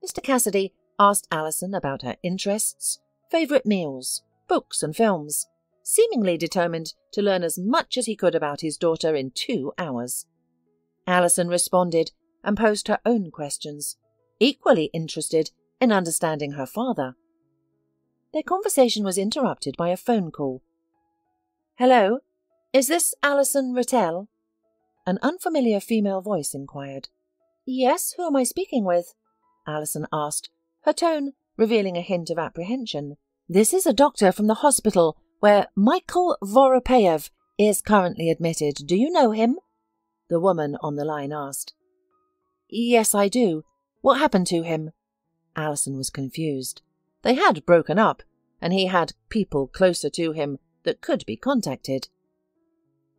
Mister Cassidy asked Allison about her interests, favourite meals, books and films, seemingly determined to learn as much as he could about his daughter in two hours. Allison responded and posed her own questions, equally interested in understanding her father. Their conversation was interrupted by a phone call. "Hello, is this Allison Rattell?" An unfamiliar female voice inquired. "Yes, who am I speaking with?" Allison asked, her tone revealing a hint of apprehension. "This is a doctor from the hospital where Michael Voropayev is currently admitted. Do you know him?" the woman on the line asked. "Yes, I do. What happened to him?" Allison was confused. They had broken up, and he had people closer to him that could be contacted.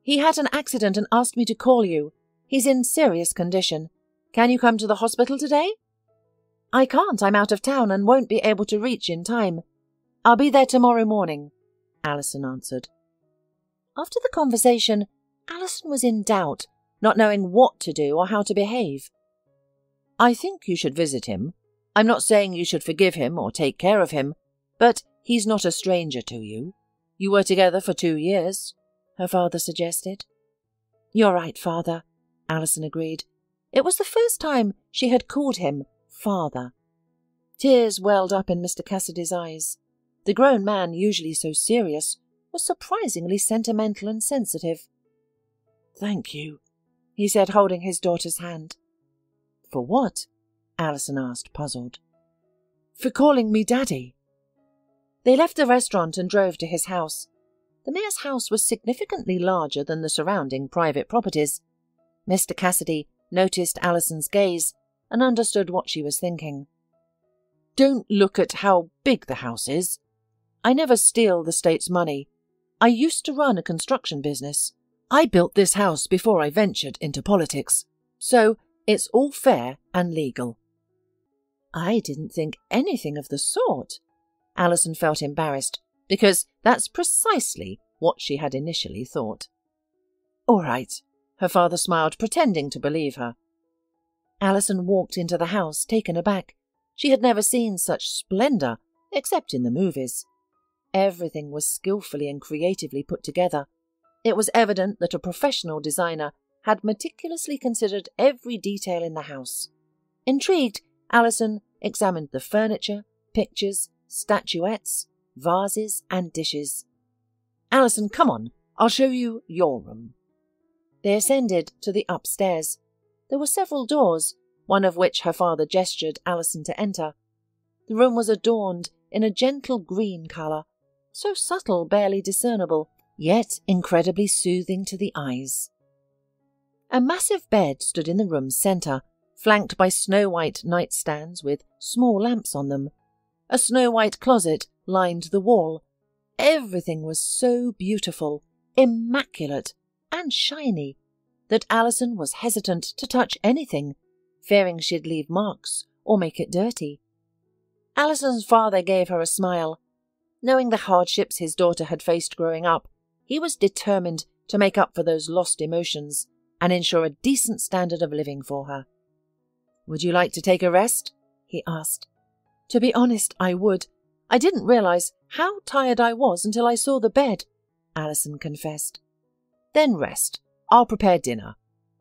"He had an accident and asked me to call you. He's in serious condition. Can you come to the hospital today?" "I can't. I'm out of town and won't be able to reach in time. I'll be there tomorrow morning," Allison answered. After the conversation, Allison was in doubt, not knowing what to do or how to behave. "I think you should visit him. I'm not saying you should forgive him or take care of him, but he's not a stranger to you. You were together for two years, her father suggested. "You're right, Father," Allison agreed. It was the first time she had called him Father. Tears welled up in Mister Cassidy's eyes. The grown man, usually so serious, was surprisingly sentimental and sensitive. "Thank you," he said, holding his daughter's hand. "For what?" Allison asked, puzzled. "For calling me Daddy." They left the restaurant and drove to his house. The mayor's house was significantly larger than the surrounding private properties. Mister Cassidy noticed Allison's gaze and understood what she was thinking. "Don't look at how big the house is. I never steal the state's money. I used to run a construction business. I built this house before I ventured into politics, so it's all fair and legal." I didn't think anything of the sort. Allison felt embarrassed, because that's precisely what she had initially thought. "All right," her father smiled, pretending to believe her. Allison walked into the house, taken aback. She had never seen such splendour, except in the movies. Everything was skillfully and creatively put together. It was evident that a professional designer had meticulously considered every detail in the house. Intrigued, Allison examined the furniture, pictures, statuettes, vases and dishes. "Allison, come on, I'll show you your room." They ascended to the upstairs. There were several doors, one of which her father gestured Allison to enter. The room was adorned in a gentle green colour, so subtle, barely discernible, yet incredibly soothing to the eyes. A massive bed stood in the room's centre, flanked by snow-white nightstands with small lamps on them. A snow-white closet lined the wall. Everything was so beautiful, immaculate, and shiny, that Allison was hesitant to touch anything, fearing she'd leave marks or make it dirty. Allison's father gave her a smile. Knowing the hardships his daughter had faced growing up, he was determined to make up for those lost emotions and ensure a decent standard of living for her. "Would you like to take a rest?" he asked. "To be honest, I would. I didn't realize how tired I was until I saw the bed," Allison confessed. "Then rest. I'll prepare dinner.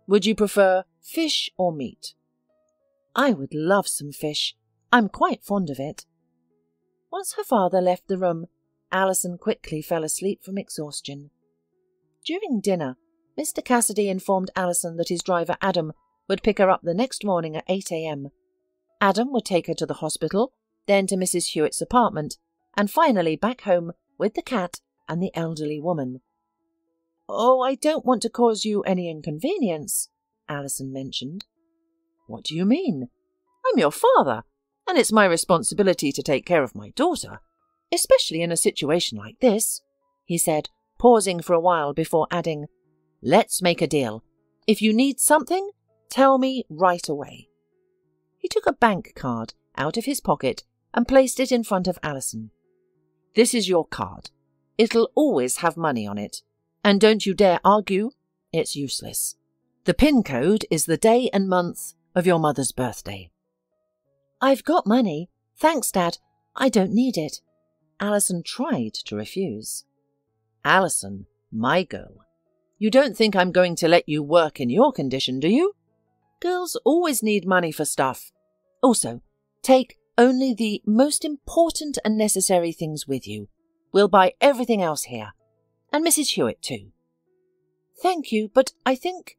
Would you prefer fish or meat?" "I would love some fish. I'm quite fond of it." Once her father left the room, Allison quickly fell asleep from exhaustion. During dinner, Mister Cassidy informed Allison that his driver Adam would pick her up the next morning at eight a m Adam would take her to the hospital, then to Missus Hewitt's apartment, and finally back home with the cat and the elderly woman. "Oh, I don't want to cause you any inconvenience," Allison mentioned. "What do you mean? I'm your father, and it's my responsibility to take care of my daughter, especially in a situation like this," he said, pausing for a while before adding, "Let's make a deal. If you need something, tell me right away." He took a bank card out of his pocket and placed it in front of Allison. "This is your card. It'll always have money on it. And don't you dare argue. It's useless. The PIN code is the day and month of your mother's birthday." "I've got money. Thanks, Dad. I don't need it." Allison tried to refuse. "Allison, my girl, you don't think I'm going to let you work in your condition, do you? Girls always need money for stuff. Also, take only the most important and necessary things with you. We'll buy everything else here. And Missus Hewitt, too." "Thank you, but I think—"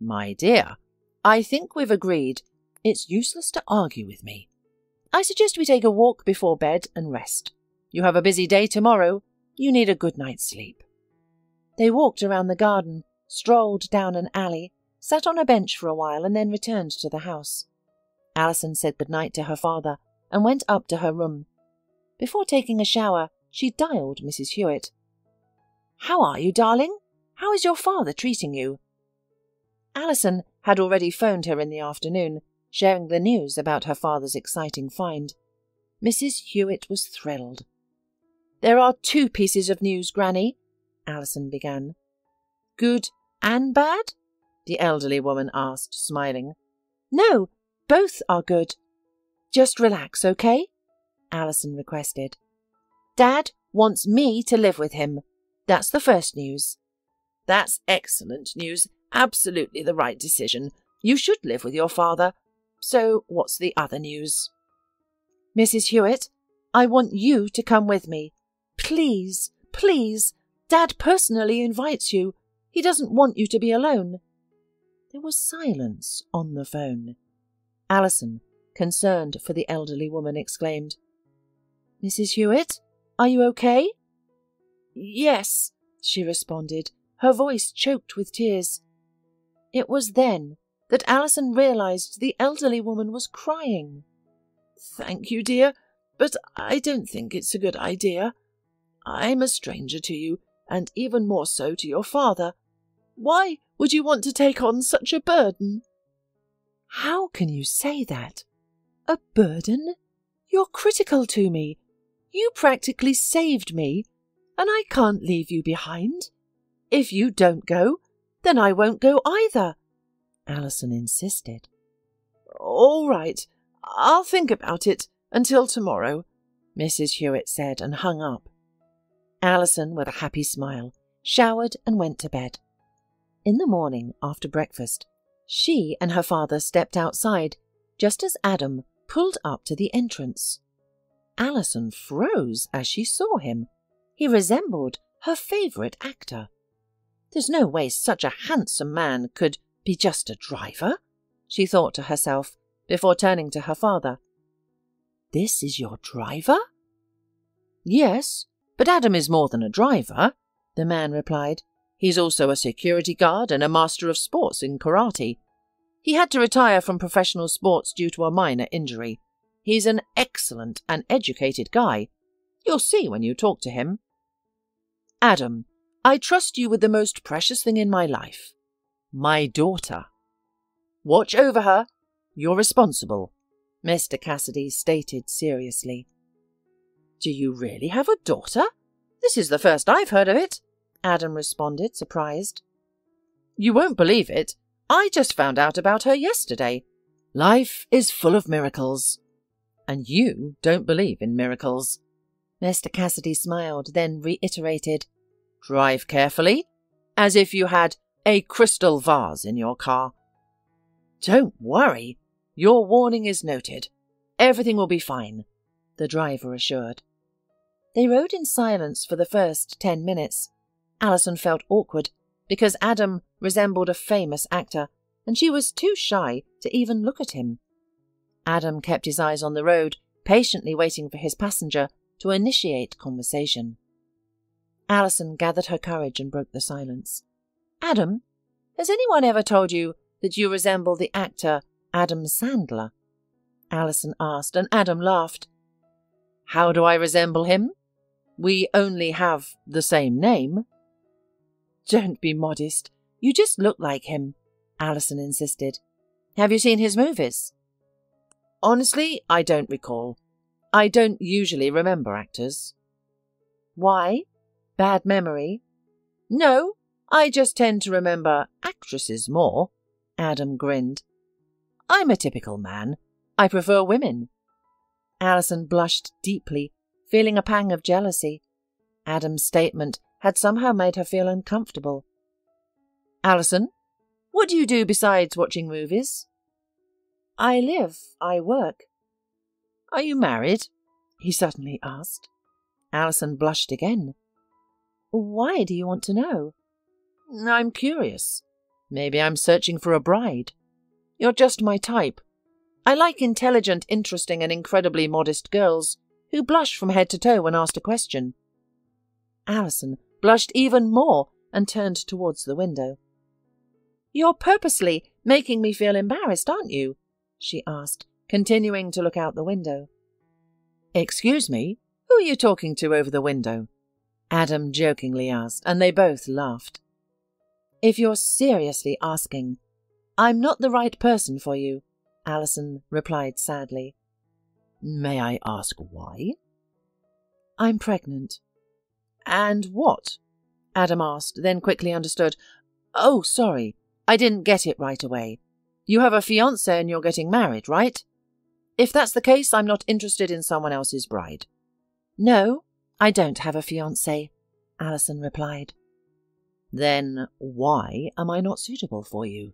"My dear, I think we've agreed. It's useless to argue with me. I suggest we take a walk before bed and rest. You have a busy day tomorrow. You need a good night's sleep." They walked around the garden, strolled down an alley, sat on a bench for a while and then returned to the house. Allison said goodnight to her father and went up to her room. Before taking a shower, she dialed Missus Hewitt. "How are you, darling? How is your father treating you?" Allison had already phoned her in the afternoon, sharing the news about her father's exciting find. Missus Hewitt was thrilled. "There are two pieces of news, Granny," Allison began. "Good and bad?" the elderly woman asked, smiling. "No, both are good. Just relax, okay?" Allison requested. "Dad wants me to live with him. That's the first news." "That's excellent news. Absolutely the right decision. You should live with your father. So what's the other news?" "Missus Hewitt, I want you to come with me. Please, please. Dad personally invites you. He doesn't want you to be alone." There was silence on the phone. Allison, concerned for the elderly woman, exclaimed, "Missus Hewitt, are you okay?" "Yes," she responded, her voice choked with tears. It was then that Allison realized the elderly woman was crying. "Thank you, dear, but I don't think it's a good idea. I'm a stranger to you, and even more so to your father. Why would you want to take on such a burden? How can you say that? A burden? You're critical to me. You practically saved me, and I can't leave you behind. If you don't go, then I won't go either, Allison insisted. All right, I'll think about it until tomorrow, Missus Hewitt said and hung up. Allison, with a happy smile, showered and went to bed. In the morning, after breakfast, she and her father stepped outside, just as Adam pulled up to the entrance. Allison froze as she saw him. He resembled her favourite actor. There's no way such a handsome man could be just a driver, she thought to herself, before turning to her father. This is your driver? Yes, but Adam is more than a driver, the man replied. He's also a security guard and a master of sports in karate. He had to retire from professional sports due to a minor injury. He's an excellent and educated guy. You'll see when you talk to him. Adam, I trust you with the most precious thing in my life, my daughter. Watch over her. You're responsible, Mister Cassidy stated seriously. Do you really have a daughter? This is the first I've heard of it, Adam responded, surprised. You won't believe it. I just found out about her yesterday. Life is full of miracles. And you don't believe in miracles. Mister Cassidy smiled, then reiterated, Drive carefully, as if you had a crystal vase in your car. Don't worry. Your warning is noted. Everything will be fine, the driver assured. They rode in silence for the first ten minutes. Allison felt awkward because Adam resembled a famous actor and she was too shy to even look at him. Adam kept his eyes on the road, patiently waiting for his passenger to initiate conversation. Allison gathered her courage and broke the silence. Adam, has anyone ever told you that you resemble the actor Adam Sandler? Allison asked, and Adam laughed. How do I resemble him? We only have the same name. Don't be modest. You just look like him, Allison insisted. Have you seen his movies? Honestly, I don't recall. I don't usually remember actors. Why? Bad memory? No, I just tend to remember actresses more, Adam grinned. I'm a typical man. I prefer women. Allison blushed deeply, feeling a pang of jealousy. Adam's statement had somehow made her feel uncomfortable. Allison, what do you do besides watching movies? I live, I work. Are you married? He suddenly asked. Allison blushed again. Why do you want to know? I'm curious. Maybe I'm searching for a bride. You're just my type. I like intelligent, interesting and incredibly modest girls who blush from head to toe when asked a question. Allison blushed even more and turned towards the window. You're purposely making me feel embarrassed, aren't you? She asked, continuing to look out the window. Excuse me, who are you talking to over the window? Adam jokingly asked, and they both laughed. If you're seriously asking, I'm not the right person for you, Allison replied sadly. May I ask why? I'm pregnant. And what? Adam asked, then quickly understood. Oh, sorry, I didn't get it right away. You have a fiancé and you're getting married, right? If that's the case, I'm not interested in someone else's bride. No, I don't have a fiancé, Allison replied. Then why am I not suitable for you?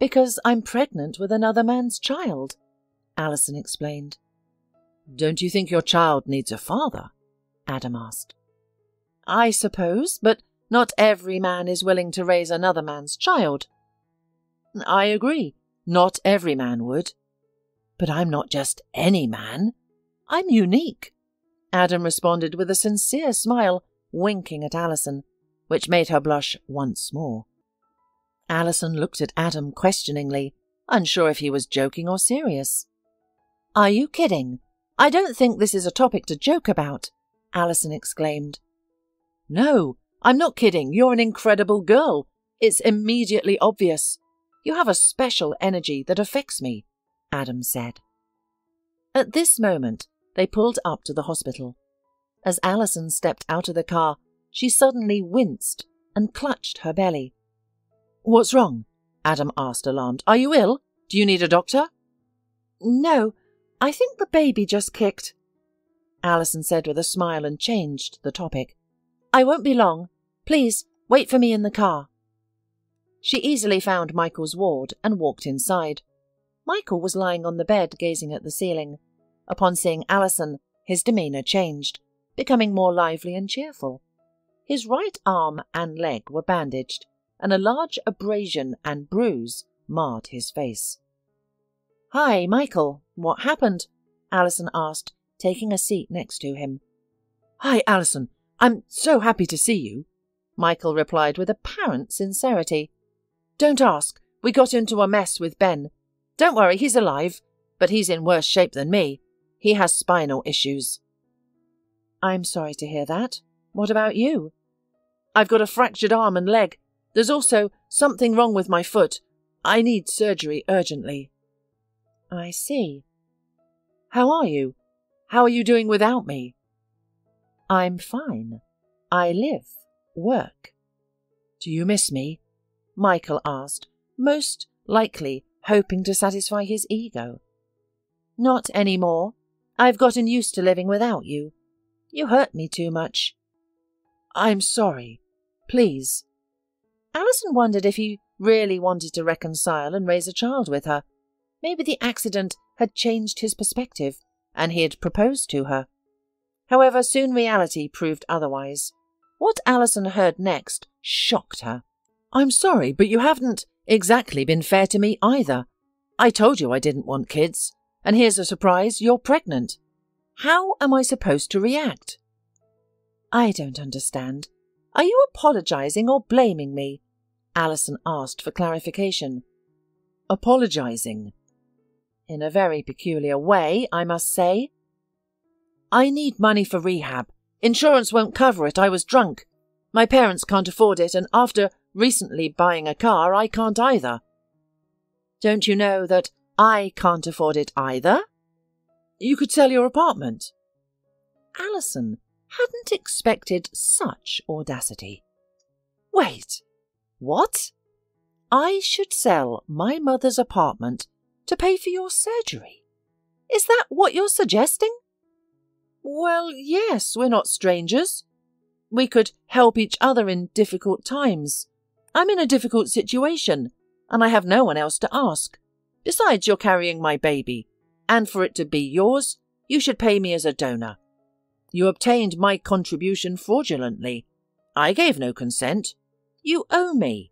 Because I'm pregnant with another man's child, Allison explained. Don't you think your child needs a father? Adam asked. I suppose, but not every man is willing to raise another man's child. I agree, not every man would. But I'm not just any man. I'm unique, Adam responded with a sincere smile, winking at Allison, which made her blush once more. Allison looked at Adam questioningly, unsure if he was joking or serious. Are you kidding? I don't think this is a topic to joke about, Allison exclaimed. No, I'm not kidding. You're an incredible girl. It's immediately obvious. You have a special energy that affects me, Adam said. At this moment, they pulled up to the hospital. As Allison stepped out of the car, she suddenly winced and clutched her belly. What's wrong? Adam asked, alarmed. Are you ill? Do you need a doctor? No, I think the baby just kicked, Allison said with a smile and changed the topic. I won't be long. Please, wait for me in the car. She easily found Michael's ward and walked inside. Michael was lying on the bed gazing at the ceiling. Upon seeing Allison, his demeanour changed, becoming more lively and cheerful. His right arm and leg were bandaged, and a large abrasion and bruise marred his face. Hi, Michael. What happened? Allison asked, taking a seat next to him. Hi, Allison. I'm so happy to see you, Michael replied with apparent sincerity. Don't ask. We got into a mess with Ben. Don't worry, he's alive, but he's in worse shape than me. He has spinal issues. I'm sorry to hear that. What about you? I've got a fractured arm and leg. There's also something wrong with my foot. I need surgery urgently. I see. How are you? How are you doing without me? I'm fine. I live, work. Do you miss me? Michael asked, most likely hoping to satisfy his ego. Not any more. I've gotten used to living without you. You hurt me too much. I'm sorry. Please. Allison wondered if he really wanted to reconcile and raise a child with her. Maybe the accident had changed his perspective, and he had proposed to her. However, soon reality proved otherwise. What Allison heard next shocked her. I'm sorry, but you haven't exactly been fair to me either. I told you I didn't want kids, and here's a surprise, you're pregnant. How am I supposed to react? I don't understand. Are you apologizing or blaming me? Allison asked for clarification. Apologizing. In a very peculiar way, I must say. I need money for rehab. Insurance won't cover it. I was drunk. My parents can't afford it, and after recently buying a car, I can't either. Don't you know that I can't afford it either? You could sell your apartment. Allison hadn't expected such audacity. Wait, what? I should sell my mother's apartment to pay for your surgery. Is that what you're suggesting? Well, yes, we're not strangers. We could help each other in difficult times. I'm in a difficult situation, and I have no one else to ask. Besides, you're carrying my baby, and for it to be yours, you should pay me as a donor. You obtained my contribution fraudulently. I gave no consent. You owe me.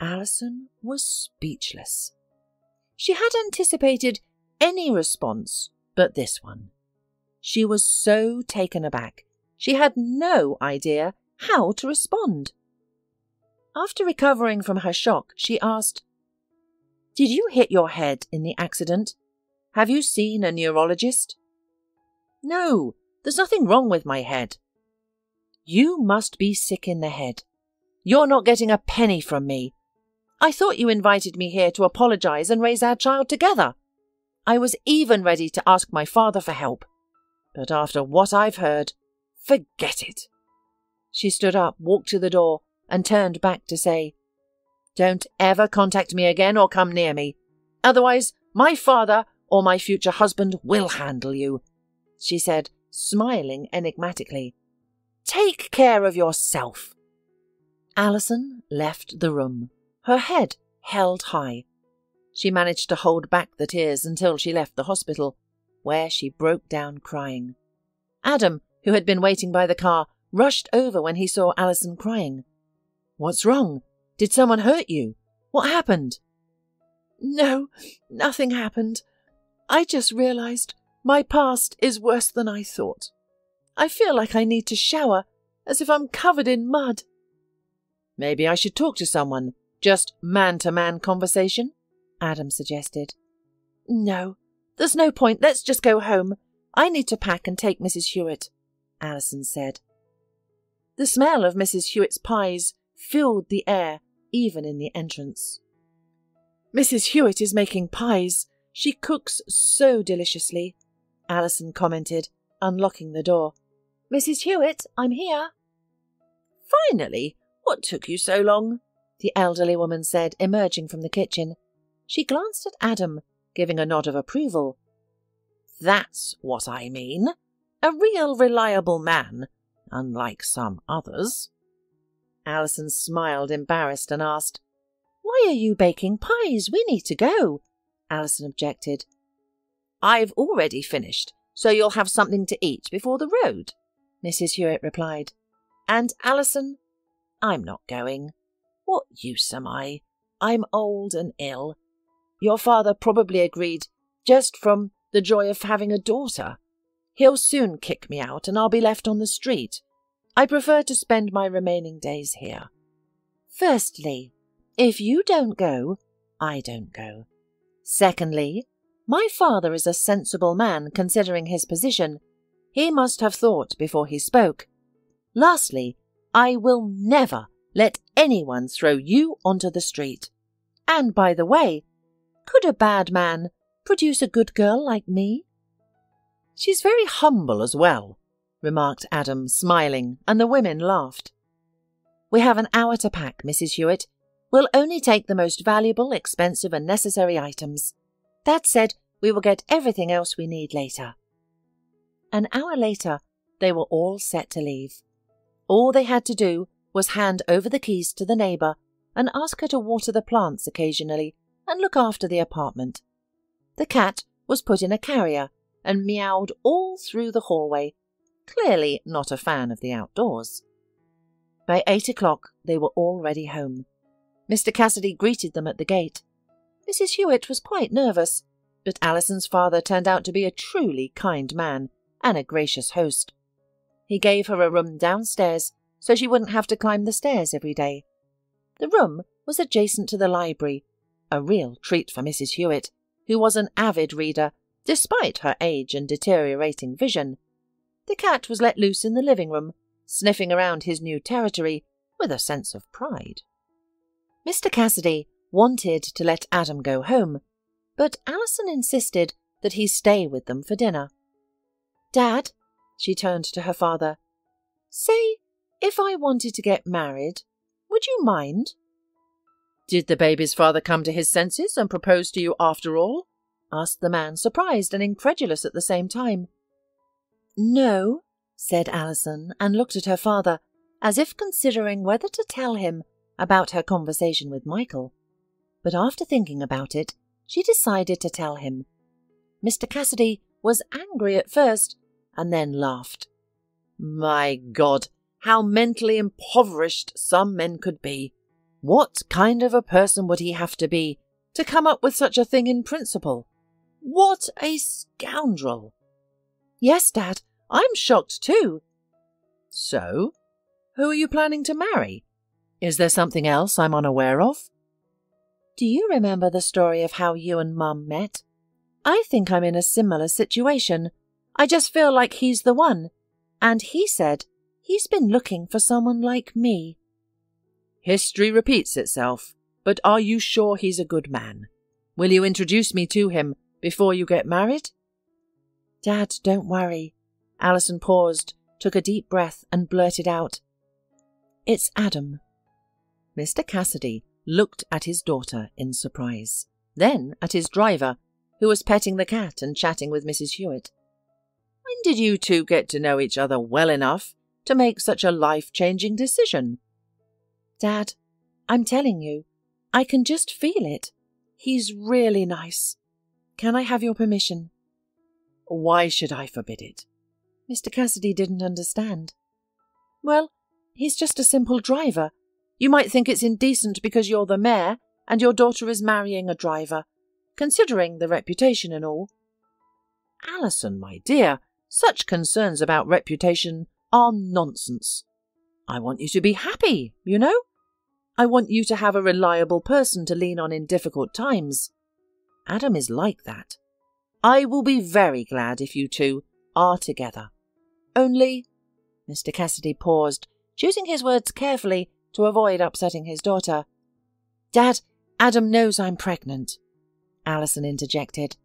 Allison was speechless. She had anticipated any response but this one. She was so taken aback. She had no idea how to respond. After recovering from her shock, she asked, Did you hit your head in the accident? Have you seen a neurologist? No, there's nothing wrong with my head. You must be sick in the head. You're not getting a penny from me. I thought you invited me here to apologize and raise our child together. I was even ready to ask my father for help. But after what I've heard, forget it. She stood up, walked to the door, and turned back to say, Don't ever contact me again or come near me. Otherwise, my father or my future husband will handle you, she said, smiling enigmatically. Take care of yourself. Allison left the room, her head held high. She managed to hold back the tears until she left the hospital, where she broke down crying. Adam, who had been waiting by the car, rushed over when he saw Allison crying. What's wrong? Did someone hurt you? What happened? No, nothing happened. I just realized my past is worse than I thought. I feel like I need to shower, as if I'm covered in mud. Maybe I should talk to someone. Just man-to-man conversation, Adam suggested. No, there's no point. Let's just go home. I need to pack and take Missus Hewitt, Allison said. The smell of Missus Hewitt's pies filled the air, even in the entrance. "Missus Hewitt is making pies. She cooks so deliciously," Allison commented, unlocking the door. "Missus Hewitt, I'm here." "Finally! What took you so long?" the elderly woman said, emerging from the kitchen. She glanced at Adam, giving a nod of approval. "That's what I mean. A real reliable man, unlike some others." Allison smiled, embarrassed, and asked, "Why are you baking pies? We need to go," Allison objected. "I've already finished, so you'll have something to eat before the road," Missus Hewitt replied. "And Allison, I'm not going. What use am I? I'm old and ill. Your father probably agreed just from the joy of having a daughter. He'll soon kick me out and I'll be left on the street. I prefer to spend my remaining days here. Firstly, if you don't go, I don't go. Secondly, my father is a sensible man considering his position. He must have thought before he spoke. Lastly, I will never let anyone throw you onto the street. And by the way, could a bad man produce a good girl like me?" "She's very humble as well," remarked Adam, smiling, and the women laughed. "We have an hour to pack, Missus Hewitt. We'll only take the most valuable, expensive and necessary items. That said, we will get everything else we need later." An hour later, they were all set to leave. All they had to do was hand over the keys to the neighbour and ask her to water the plants occasionally and look after the apartment. The cat was put in a carrier and meowed all through the hallway, clearly not a fan of the outdoors. By eight o'clock they were already home. Mister Cassidy greeted them at the gate. Missus Hewitt was quite nervous, but Alison's father turned out to be a truly kind man and a gracious host. He gave her a room downstairs so she wouldn't have to climb the stairs every day. The room was adjacent to the library, a real treat for Missus Hewitt, who was an avid reader despite her age and deteriorating vision. The cat was let loose in the living room, sniffing around his new territory with a sense of pride. Mister Cassidy wanted to let Adam go home, but Allison insisted that he stay with them for dinner. "Dad," she turned to her father, "say, if I wanted to get married, would you mind?" "Did the baby's father come to his senses and propose to you after all?" asked the man, surprised and incredulous at the same time. "No," said Allison, and looked at her father, as if considering whether to tell him about her conversation with Michael. But after thinking about it, she decided to tell him. Mister Cassidy was angry at first, and then laughed. "My God, how mentally impoverished some men could be! What kind of a person would he have to be to come up with such a thing in principle? What a scoundrel!" "Yes, Dad, I'm shocked too." "So, who are you planning to marry? Is there something else I'm unaware of?" "Do you remember the story of how you and Mum met? I think I'm in a similar situation. I just feel like he's the one. And he said he's been looking for someone like me." "History repeats itself, but are you sure he's a good man? Will you introduce me to him before you get married?" "Dad, don't worry." Allison paused, took a deep breath and blurted out, "It's Adam." Mister Cassidy looked at his daughter in surprise, then at his driver, who was petting the cat and chatting with Missus Hewitt. "When did you two get to know each other well enough to make such a life-changing decision?" "Dad, I'm telling you, I can just feel it. He's really nice. Can I have your permission?" "Why should I forbid it?" Mister Cassidy didn't understand. "Well, he's just a simple driver. You might think it's indecent because you're the mayor and your daughter is marrying a driver, considering the reputation and all." "Allison, my dear, such concerns about reputation are nonsense. I want you to be happy, you know? I want you to have a reliable person to lean on in difficult times. Adam is like that. I will be very glad if you two are together. Only," Mister Cassidy paused, choosing his words carefully to avoid upsetting his daughter. "Dad, Adam knows I'm pregnant," Allison interjected.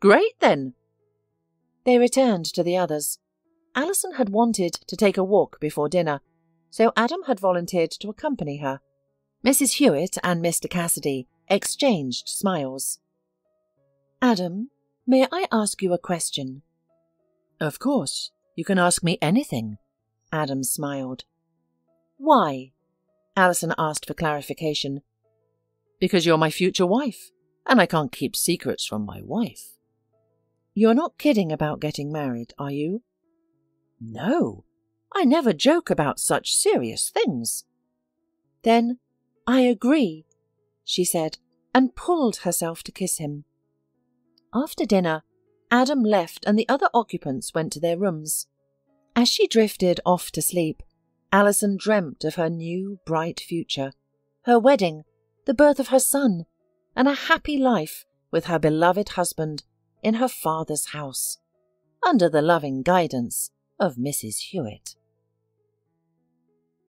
"Great, then." They returned to the others. Allison had wanted to take a walk before dinner, so Adam had volunteered to accompany her. Missus Hewitt and Mister Cassidy exchanged smiles. "Adam, may I ask you a question?" "Of course. You can ask me anything," Adam smiled. "Why?" Allison asked for clarification. "Because you're my future wife, and I can't keep secrets from my wife." "You're not kidding about getting married, are you?" "No, I never joke about such serious things." "Then I agree," she said, and pulled herself to kiss him. After dinner, Adam left and the other occupants went to their rooms. As she drifted off to sleep, Allison dreamt of her new, bright future, her wedding, the birth of her son, and a happy life with her beloved husband in her father's house, under the loving guidance of Missus Hewitt.